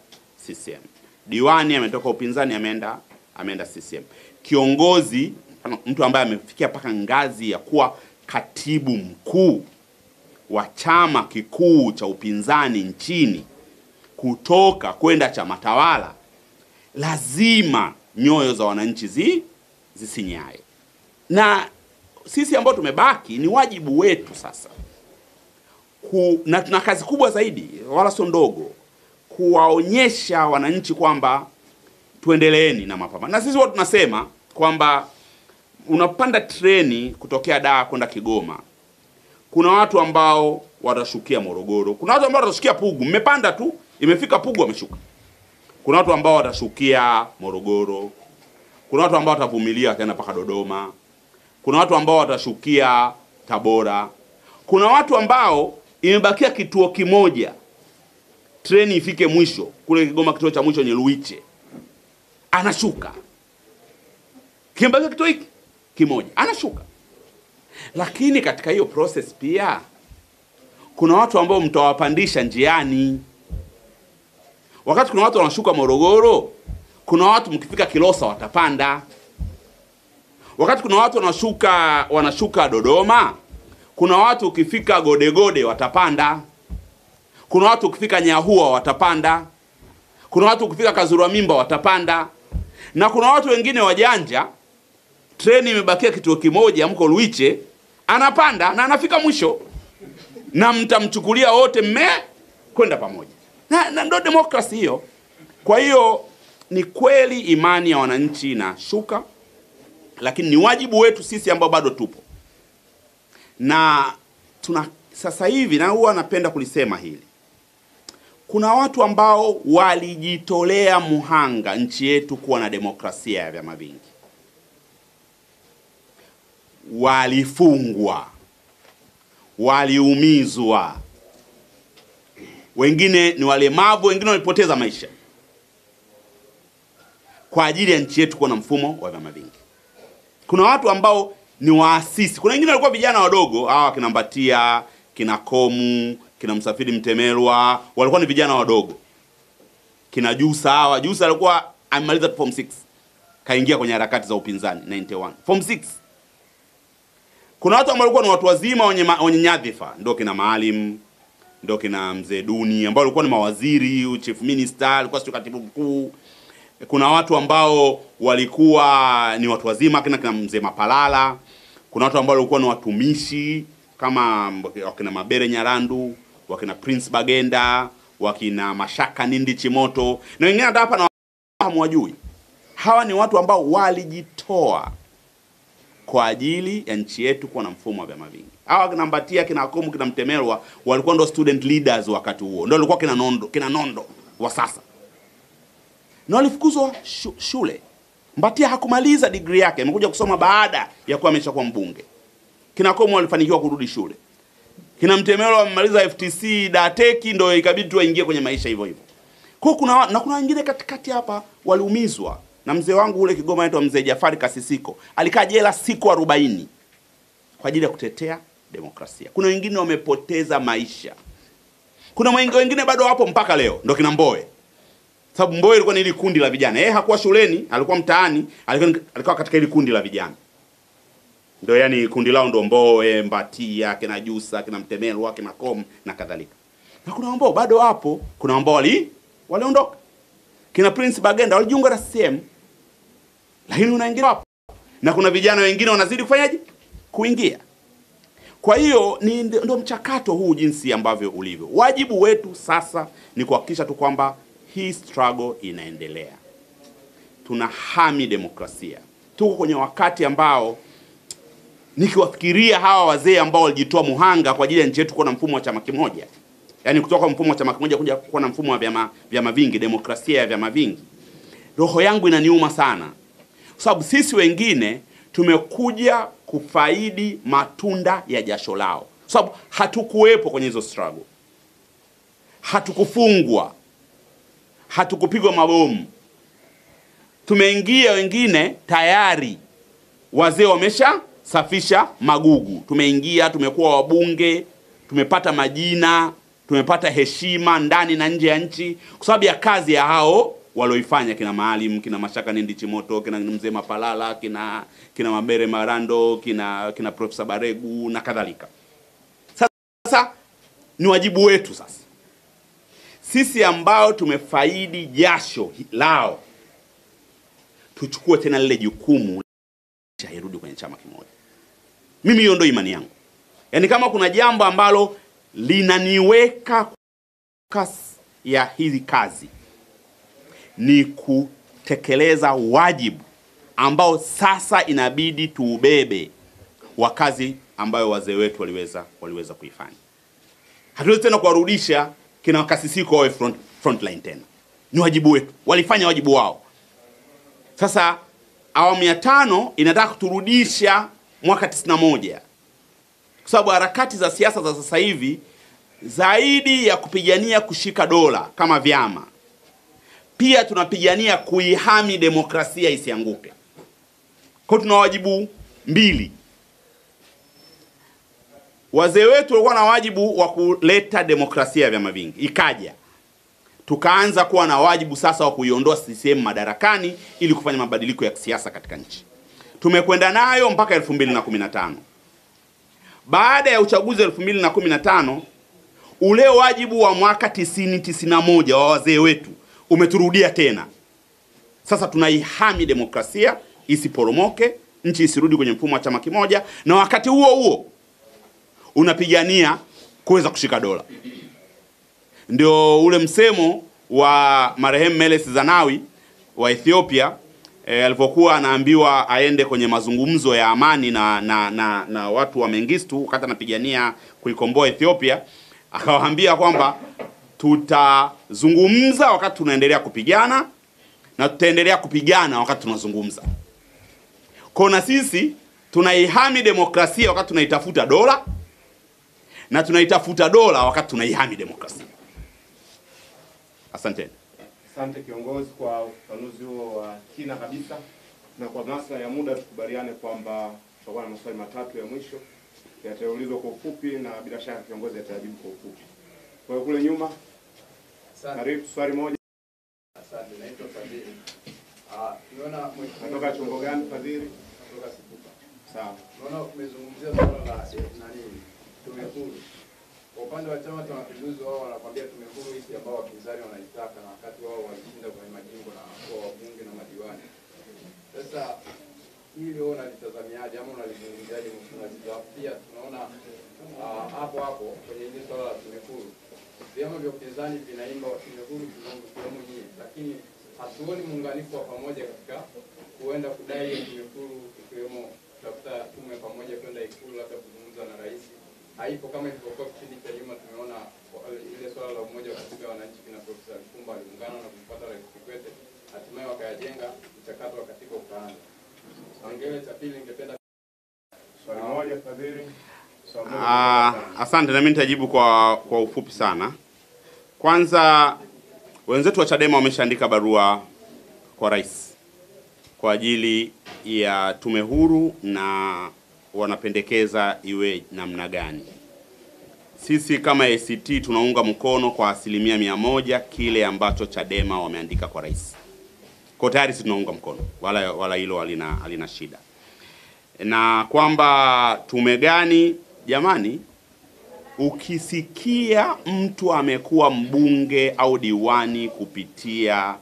C C M, diwani ametoka upinzani ameenda ameenda C C M, kiongozi mtu ambaye amefikia paka ngazi ya kuwa katibu mkuu wa chama kikuu cha upinzani nchini kutoka kwenda chama tawala, lazima nyoyo za wananchi zi zisinyae. Na sisi ambao tumebaki ni wajibu wetu sasa ku, na tuna kazi kubwa zaidi wala sio ndogo, kuwaonyesha wananchi kwamba tuendeleeni na mapambano. Na sisi wao tunasema kwamba unapanda treni kutokea Dar kwenda Kigoma, kuna watu ambao watashukia Morogoro, kuna watu ambao watashukia Pugu. Mmepanda tu, imefika Pugu wameshuka. Kuna watu ambao watashukia Morogoro, kuna watu ambao watavumilia tena mpaka Dodoma, kuna watu ambao watashukia Tabora, kuna watu ambao imebakia kituo kimoja treni ifike mwisho kule Kigoma. Kituo cha mwisho ni Luiche, anashuka. Kimbakia kituo hiki kimoja, anashuka. Lakini katika hiyo process pia kuna watu ambao mtawapandisha njiani. Wakati kuna watu wanashuka Morogoro, kuna watu mkifika Kilosa watapanda. Wakati kuna watu wanashuka wanashuka Dodoma, kuna watu ukifika Godegode watapanda. Kuna watu ukifika Nyahua watapanda. Kuna watu ukifika Kazurwa Mimba watapanda. Na kuna watu wengine wajanja, treni imebakia kituo kimoja mko Luiche, anapanda na anafika mwisho, na mtamchukulia wote mme kwenda pamoja. Na, na ndio demokrasi hiyo. Kwa hiyo ni kweli imani ya wananchi inashuka, lakini ni wajibu wetu sisi ambao bado tupo. Na tuna sasa hivi, na huwa napenda kulisema hili, kuna watu ambao walijitolea muhanga nchi yetu kuwa na demokrasia ya vyama vingi, walifungwa, waliumizwa, wengine ni walemavu, wengine walipoteza maisha kwa ajili ya nchi yetu kuwa na mfumo wa vyama vingi. Kuna watu ambao ni waasisi, kuna wengine walikuwa vijana wadogo, hawa kinambatia, kinakomu, kina Msafiri Mtemelwa, walikuwa ni vijana wadogo. Kina Jusa, hawa Jusa alikuwa amemaliza form six, kaingia kwenye harakati za upinzani tisini na moja, form six. Kuna watu ambao walikuwa ni watu wazima wenye wenye nyadhifa, ndio kina Maalim, ndo kina Mzee Duni ambao walikuwa ni mawaziri, chief minister, alikuwa sio katibu mkuu. Kuna watu ambao walikuwa ni watu wazima kina kina Mzee Mapalala. Kuna watu ambao walikuwa ni watumishi kama wakina Mabere Nyarandu, wakina Prince Bagenda, wakina Mashaka Nindi Chimoto na wengine hapa na hamwajui. Hawa ni watu ambao walijitoa kwa ajili ya nchi yetu kuwa na mfumo wa vyama vingi. Hawa kina Mbatia, kina Akomu, kina Mtemerwa walikuwa ndo student leaders wakati huo. Ndio walikuwa kina Nondo, kina Nondo wa sasa. Na walifukuzwa shule. Mbatia hakumaliza degree yake, amekuja kusoma baada ya kuwa ameshakuwa mbunge. Kina Akomu walifanikiwa kurudi shule. Kina Mtemerwa wamemaliza F T C, Dateki ndio ikabidi tu waingie kwenye maisha hivyo hivyo. Kwa kuna na kuna wengine katikati hapa waliumizwa. Na mzee wangu ule Kigoma yetu Mzee Jafari Kasisiko alikaa jela siku arobaini kwa ajili ya kutetea demokrasia. Kuna wengine wamepoteza maisha. Kuna wengine bado wapo mpaka leo, ndio kina Mboe. Sababu Mboe ilikuwa ni ile kundi la vijana. Yeye hakuwa shuleni, alikuwa mtaani, alikuwa alikuwa katika ile kundi la vijana. Ndio yani kundi lao ndio Mboe, Mbatia, kina Jusa, kina Mtemerwa, kina Kom na kadhalika. Na kuna ambao bado wapo, kuna ambao wali waliondoka. Kina Prince Bagenda walijiunga na C C M. Lakini unaingia wapo. Na kuna vijana wengine wanazidi kufanyaje? Kuingia. Kwa hiyo ni ndio mchakato huu jinsi ambavyo ulivyo. Wajibu wetu sasa ni kuhakikisha tu kwamba hii struggle inaendelea. Tunahami demokrasia. Tuko kwenye wakati ambao nikiwafikiria hawa wazee ambao walijitoa muhanga kwa ajili ya nchi yetu kuwa na mfumo wa chama kimoja. Yaani kutoka mfumo wa chama kimoja kuja kuwa na mfumo wa vyama vyama vingi, demokrasia ya vyama vingi. Roho yangu inaniuma sana. Kwa sababu sisi wengine tumekuja kufaidi matunda ya jasho lao. Kwa sababu hatukuwepo kwenye hizo struggle. Hatukufungwa. Hatukupigwa mabomu. Tumeingia wengine tayari. Wazee wamesha safisha magugu. Tumeingia, tumekuwa wabunge, tumepata majina, tumepata heshima ndani na nje ya nchi kwa sababu ya kazi ya hao walioifanya kina Maalim, kina Mashaka Nindi Chimoto, kina Mzee Mapalala, kina kina Mabere Marando, kina kina Profesa Baregu na kadhalika. Sasa ni wajibu wetu sasa. Sisi ambao tumefaidi jasho lao tuchukue tena lile jukumu cha irudi kwenye chama kimoja. Mimi hiyo ndio imani yangu. Yaani kama kuna jambo ambalo linaniweka kasi ya hizi kazi ni kutekeleza wajibu ambao sasa inabidi tuubebe wa kazi ambayo wazee wetu waliweza waliweza kuifanya. Hatuwezi tena kuwarudisha kina Kasisiko wawe front frontline tena. Ni wajibu wetu. Walifanya wajibu wao. Sasa awamu ya tano inataka kuturudisha mwaka tisini na moja. Kwa sababu harakati za siasa za sasa hivi zaidi ya kupigania kushika dola kama vyama, pia tunapigania kuihami demokrasia isianguke. Kwa tuna wajibu mbili. Wazee wetu walikuwa na wajibu wa kuleta demokrasia ya vyama vingi. Ikaja tukaanza kuwa na wajibu sasa wa kuiondoa C C M madarakani ili kufanya mabadiliko ya kisiasa katika nchi. Tumekwenda nayo mpaka elfu mbili na kumi na tano. Baada ya uchaguzi elfu mbili na kumi na tano, ule wajibu wa mwaka tisini tisini na moja wa wazee wetu umeturudia tena. Sasa tunaihami demokrasia isiporomoke, nchi isirudi kwenye mfumo wa chama kimoja, na wakati huo huo unapigania kuweza kushika dola. Ndio ule msemo wa marehemu Meles Zenawi wa Ethiopia. E, alipokuwa anaambiwa aende kwenye mazungumzo ya amani na na na, na watu wa Mengistu kata napigania kuikomboa Ethiopia, akawaambia kwamba tutazungumza wakati tunaendelea kupigana na tutaendelea kupigana wakati tunazungumza. Kwa na sisi tunaihami demokrasia wakati tunaitafuta dola na tunaitafuta dola wakati tunaihami demokrasia. Asante. Asante kiongozi kwa ufafanuzi huo wa kina kabisa, na kwa maslahi ya muda tukubaliane kwamba tutakuwa na maswali matatu ya mwisho yataulizwa kwa ufupi na bila shaka kiongozi atajibu kwa ufupi. Kwa hiyo kule nyuma. Asante. Karibu swali moja. Asante. Naitwa Fadhili. Ah, tunaona kutoka chombo gani Fadhili? Kutoka Sibuka. Sawa. Tunaona umezungumzia swala la nani? Tumekuru. Kwa upande wa chama cha mapinduzi wao wanakwambia tume huru hizi ambao wapinzani wanaitaka, na wakati wao walishinda kwenye majimbo na kwa wabunge na madiwani. Sasa hili leo nalitazamiaje ama unalizungumziaje mfumo wa chama? Pia tunaona hapo hapo kwenye ile swala la tume huru, vyama vya upinzani vinaimba tume huru tunaomba hii, lakini hatuoni muunganiko wa pamoja katika kuenda kudai tume huru, ikiwemo kutafuta tume pamoja kwenda Ikulu hata kuzungumza na rais. Haipo kama ilivyokuwa kipindi cha nyuma. Tumeona ile swala la umoja wa katiba wananchi kina Profesa Kumba aliungana na kumpata Rais Kikwete, hatimaye wakajenga mchakato wa katiba ukaanza. Sangele cha pili ningependa swali moja Fadhili. Ah, asante, na mimi nitajibu kwa kwa ufupi sana. Kwanza, wenzetu wa Chadema wameshaandika barua kwa rais kwa ajili ya tume huru na wanapendekeza iwe namna gani. Sisi kama A C T tunaunga mkono kwa asilimia mia moja kile ambacho Chadema wameandika kwa rais. Kwa tayari sisi tunaunga mkono, wala wala hilo halina halina shida. Na kwamba tume gani, jamani, ukisikia mtu amekuwa mbunge au diwani kupitia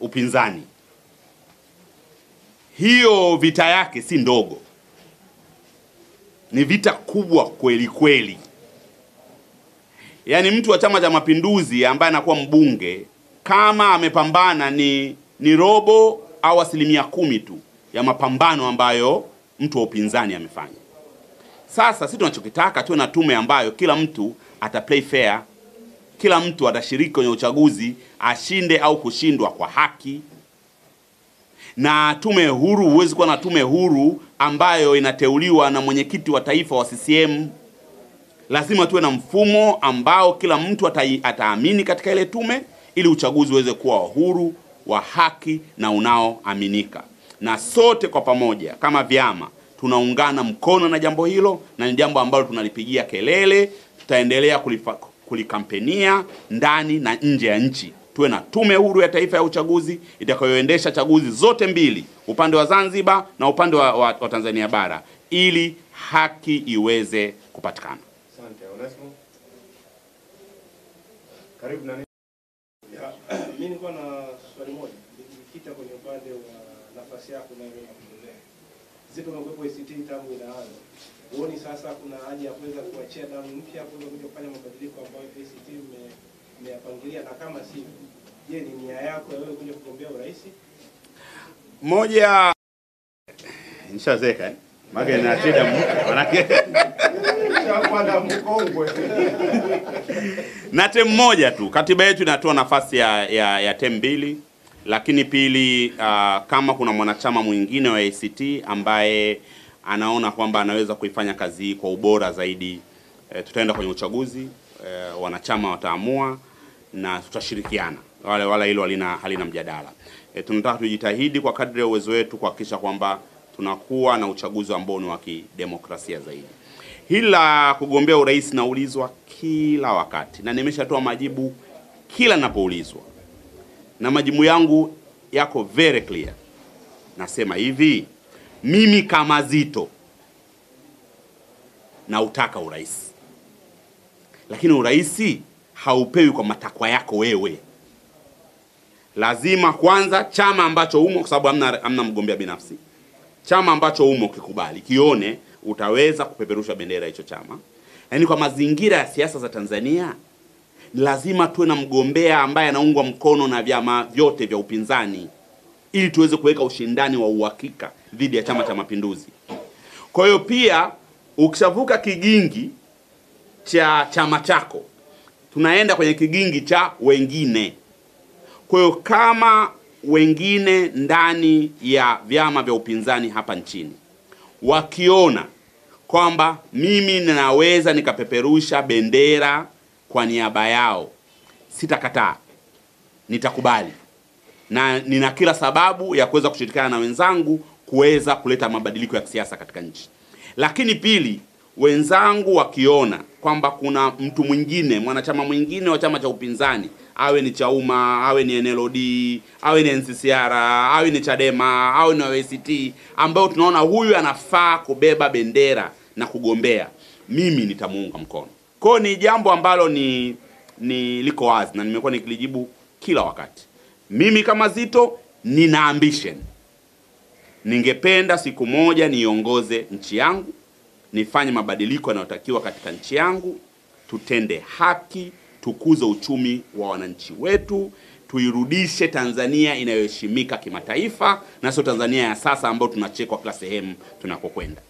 upinzani, hiyo vita yake si ndogo. Ni vita kubwa kweli kweli. Yaani mtu wa Chama cha Mapinduzi ambaye anakuwa mbunge, kama amepambana ni ni robo au asilimia kumi tu ya mapambano ambayo mtu wa upinzani amefanya. Sasa sisi tunachokitaka tuwe na tume ambayo kila mtu ata play fair, kila mtu atashiriki kwenye uchaguzi, ashinde au kushindwa kwa haki. Na tume huru, huwezi kuwa na tume huru ambayo inateuliwa na mwenyekiti wa taifa wa C C M. Lazima tuwe na mfumo ambao kila mtu ataamini katika ile tume, ili uchaguzi uweze kuwa huru, wa haki na unaoaminika. Na sote kwa pamoja kama vyama tunaungana mkono na jambo hilo, na ni jambo ambalo tunalipigia kelele, tutaendelea kulikampenia ndani na nje ya nchi. Tuwe na tume huru ya taifa ya uchaguzi itakayoendesha chaguzi zote mbili, upande wa Zanzibar na upande wa, wa, wa Tanzania bara, ili haki iweze kupatikana. Asante. Onesmo, karibu na mimi. Nilikuwa na swali moja nikikita kwenye upande wa nafasi yako na wewe mwenyewe. Zitto umekuwa I C T tangu inaanza. Uone sasa kuna haja ya kuweza kuachia damu mpya kuweza kufanya mabadiliko ambayo I C T imeyapangilia, na kama si, je, ni nia yako wewe kuja kugombea urais? Moja nishazeka eh. Maana inaachia manake kwa mkongwe. Na tem moja tu. Katiba yetu inatoa nafasi ya ya, ya tem mbili. Lakini pili, uh, kama kuna mwanachama mwingine wa A C T ambaye anaona kwamba anaweza kuifanya kazi hii kwa ubora zaidi, e, tutaenda kwenye uchaguzi, e, wanachama wataamua na tutashirikiana. Wale wala hilo halina halina mjadala. E, tunataka tujitahidi kwa kadri ya uwezo wetu kuhakikisha kwamba tunakuwa na uchaguzi ambao ni wa kidemokrasia zaidi. Hila kugombea urais naulizwa kila wakati, na nimeshatoa majibu kila napoulizwa, na majibu yangu yako very clear. Nasema hivi, mimi kama Zitto na utaka urais, lakini urais haupewi kwa matakwa yako wewe. Lazima kwanza chama ambacho umo, kwa sababu hamna hamna mgombea binafsi, chama ambacho umo kikubali, kione utaweza kupeperusha bendera hicho chama. Yaani kwa mazingira ya siasa za Tanzania lazima tuwe na mgombea ambaye anaungwa mkono na vyama vyote vya upinzani, ili tuweze kuweka ushindani wa uhakika dhidi ya Chama cha Mapinduzi. Kwa hiyo pia ukishavuka kigingi cha chama chako, tunaenda kwenye kigingi cha wengine. Kwa hiyo kama wengine ndani ya vyama vya upinzani hapa nchini wakiona kwamba mimi ninaweza nikapeperusha bendera kwa niaba yao, sitakataa, nitakubali, na nina kila sababu ya kuweza kushirikiana na wenzangu kuweza kuleta mabadiliko ya kisiasa katika nchi. Lakini pili, wenzangu wakiona kwamba kuna mtu mwingine, mwanachama mwingine wa chama cha upinzani, awe ni Chauma, awe ni N L O D, awe ni N C C R, awe ni Chadema, awe ni A C T, ambao tunaona huyu anafaa kubeba bendera na kugombea, mimi nitamuunga mkono. Kwa hiyo ni jambo ambalo ni, ni liko wazi na nimekuwa nikilijibu kila wakati. Mimi kama Zitto nina ambition. Ningependa siku moja niongoze nchi yangu, nifanye mabadiliko yanayotakiwa katika nchi yangu, tutende haki, tukuze uchumi wa wananchi wetu, tuirudishe Tanzania inayoheshimika kimataifa na sio Tanzania ya sasa ambayo tunachekwa kila sehemu tunakokwenda.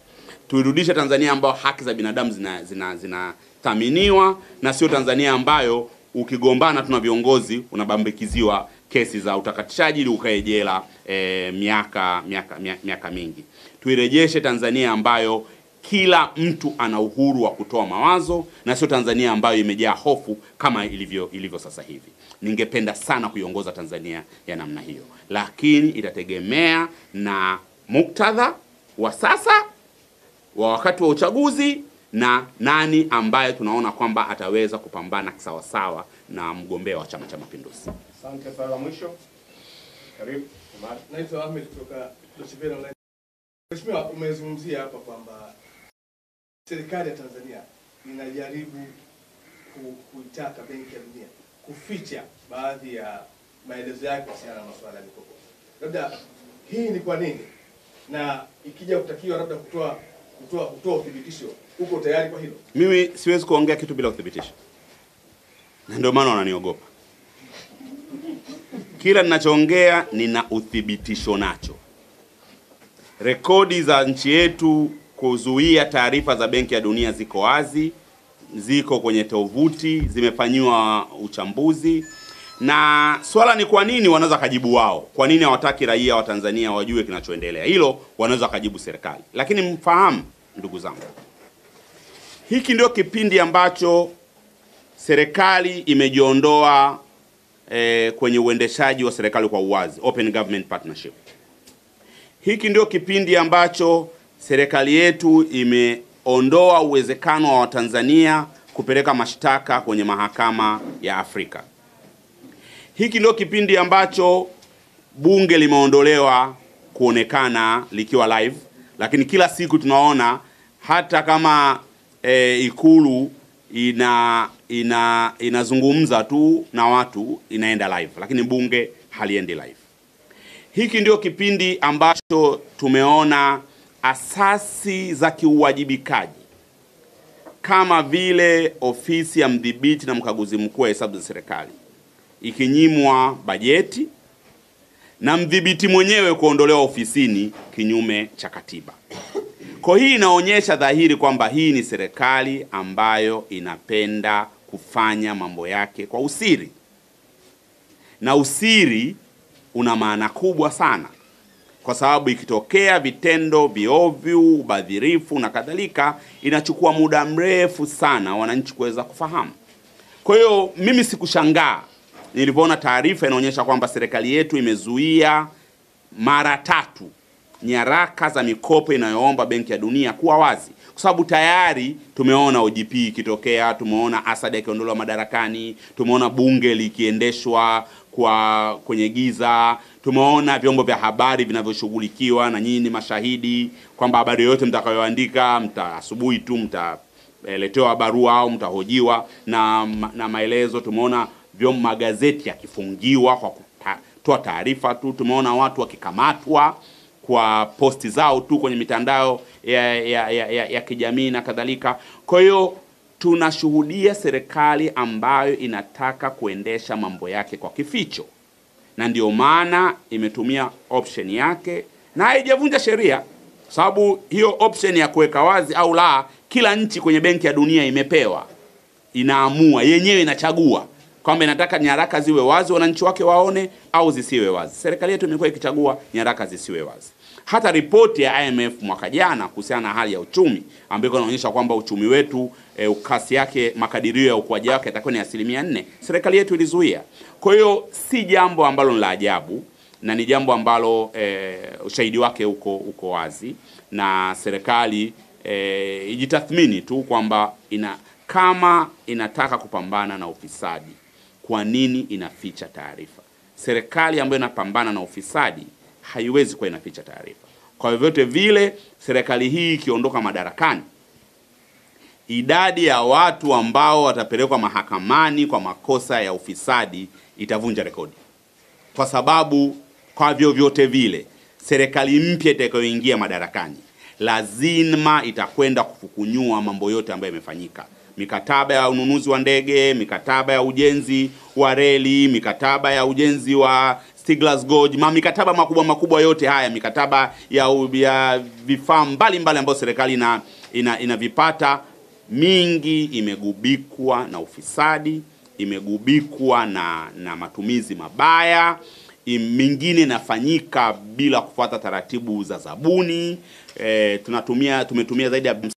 Tuirudishe Tanzania ambayo haki za binadamu zina zina, zina thaminiwa na sio Tanzania ambayo ukigombana tuna viongozi unabambikiziwa kesi za utakatishaji ili ukae jela e, miaka, miaka miaka mingi. Tuirejeshe Tanzania ambayo kila mtu ana uhuru wa kutoa mawazo na sio Tanzania ambayo imejaa hofu kama ilivyo ilivyo sasa hivi. Ningependa sana kuiongoza Tanzania ya namna hiyo, lakini itategemea na muktadha wa sasa wa wakati wa uchaguzi na nani ambaye tunaona kwamba ataweza kupambana sawa sawa na mgombea wa Chama cha Mapinduzi. Asante sana. Mwisho, karibu Omar. Naitwa Ahmed kutoka Dochivela Online. Mheshimiwa, umezungumzia hapa kwamba serikali ya Tanzania inajaribu kuitaka Benki ya Dunia kuficha baadhi ya maelezo yake kuhusiana na masuala ya mikopo. Labda hii ni kwa nini? Na ikija kutakiwa labda kutoa kutoa kutoa uthibitisho, uko tayari kwa hilo? Mimi siwezi kuongea kitu bila uthibitisho. Na ndio maana wananiogopa. Kila ninachoongea nina uthibitisho nacho. Rekodi za nchi yetu kuzuia taarifa za Benki ya Dunia ziko wazi, ziko kwenye tovuti, zimefanyiwa uchambuzi. Na swala ni kwa nini wanaweza kajibu wao? Kwa nini hawataki raia wa Tanzania wajue kinachoendelea? Hilo wanaweza kajibu serikali. Lakini mfahamu ndugu zangu, hiki ndio kipindi ambacho serikali imejiondoa eh, kwenye uendeshaji wa serikali kwa uwazi, open government partnership. Hiki ndio kipindi ambacho serikali yetu imeondoa uwezekano wa Tanzania kupeleka mashtaka kwenye mahakama ya Afrika. Hiki ndio kipindi ambacho bunge limeondolewa kuonekana likiwa live, lakini kila siku tunaona hata kama e, ikulu ina ina inazungumza tu na watu inaenda live, lakini bunge haliendi live. Hiki ndio kipindi ambacho tumeona asasi za kiuwajibikaji kama vile ofisi ya mdhibiti na mkaguzi mkuu wa hesabu za serikali ikinyimwa bajeti na mdhibiti mwenyewe kuondolewa ofisini kinyume cha katiba. Kwa hii inaonyesha dhahiri kwamba hii ni serikali ambayo inapenda kufanya mambo yake kwa usiri. Na usiri una maana kubwa sana, kwa sababu ikitokea vitendo viovu, ubadhirifu na kadhalika, inachukua muda mrefu sana wananchi kuweza kufahamu. Kwa hiyo mimi sikushangaa nilipoona taarifa inaonyesha kwamba serikali yetu imezuia mara tatu nyaraka za mikopo inayoomba Benki ya Dunia kuwa wazi, kwa sababu tayari tumeona O G P ikitokea, tumeona Assad akiondolewa madarakani, tumeona bunge likiendeshwa kwa kwenye giza, tumeona vyombo vya habari vinavyoshughulikiwa, na nyinyi mashahidi kwamba habari yote mtakayoandika mta asubuhi tu mtaletewa barua au mtahojiwa na na maelezo. Tumeona vyombo magazeti yakifungiwa kwa kutoa taarifa tu, tumeona watu wakikamatwa kwa posti zao tu kwenye mitandao ya, ya, ya, ya, ya kijamii na kadhalika. Kwa hiyo tunashuhudia serikali ambayo inataka kuendesha mambo yake kwa kificho, na ndio maana imetumia option yake na haijavunja sheria, sababu hiyo option ya kuweka wazi au la, kila nchi kwenye Benki ya Dunia imepewa, inaamua yenyewe, inachagua kwamba inataka nyaraka ziwe wazi wananchi wake waone au zisiwe wazi. Serikali yetu imekuwa ikichagua nyaraka zisiwe wazi. Hata ripoti ya I M F mwaka jana kuhusiana na hali ya uchumi ambayo inaonyesha kwamba uchumi wetu e, kasi yake, makadirio ya ukuaji wake yatakuwa ni asilimia nne, serikali yetu ilizuia. Kwa hiyo si jambo ambalo la ajabu, na ni jambo ambalo e, ushahidi wake uko uko wazi, na serikali e, ijitathmini tu kwamba ina kama inataka kupambana na ufisadi, kwa nini inaficha taarifa? Serikali ambayo inapambana na ufisadi haiwezi kuwa inaficha taarifa. Kwa hivyo vyote vile serikali hii ikiondoka madarakani idadi ya watu ambao watapelekwa mahakamani kwa makosa ya ufisadi itavunja rekodi. Kwa sababu kwa vyovyote vile serikali mpya itakayoingia madarakani lazima itakwenda kufukunyua mambo yote ambayo yamefanyika. Mikataba ya ununuzi wa ndege, mikataba ya ujenzi wa reli, mikataba ya ujenzi wa Stiglers Gorge, ma mikataba makubwa makubwa yote haya, mikataba ya, ya vifaa mbalimbali ambayo serikali ina, ina, ina vipata, mingi imegubikwa na ufisadi, imegubikwa na, na matumizi mabaya, mingine inafanyika bila kufuata taratibu za zabuni. E, tunatumia tumetumia zaidi ya hamsini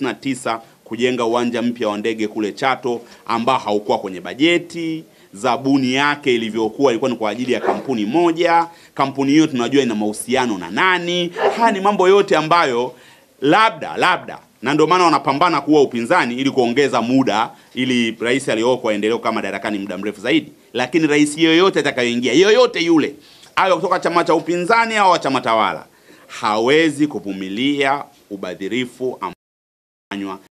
na tisa kujenga uwanja mpya wa ndege kule Chato ambao haukuwa kwenye bajeti. Zabuni yake ilivyokuwa ilikuwa ni kwa ajili ya kampuni moja, kampuni hiyo tunajua ina mahusiano na nani. Haya ni mambo yote ambayo labda labda na ndio maana wanapambana kuwa upinzani ili kuongeza muda ili rais aliyoko aendelee kama madarakani muda mrefu zaidi. Lakini rais yoyote atakayoingia, yoyote yule, awe kutoka chama cha upinzani au chama tawala, hawezi kuvumilia ubadhirifu ambao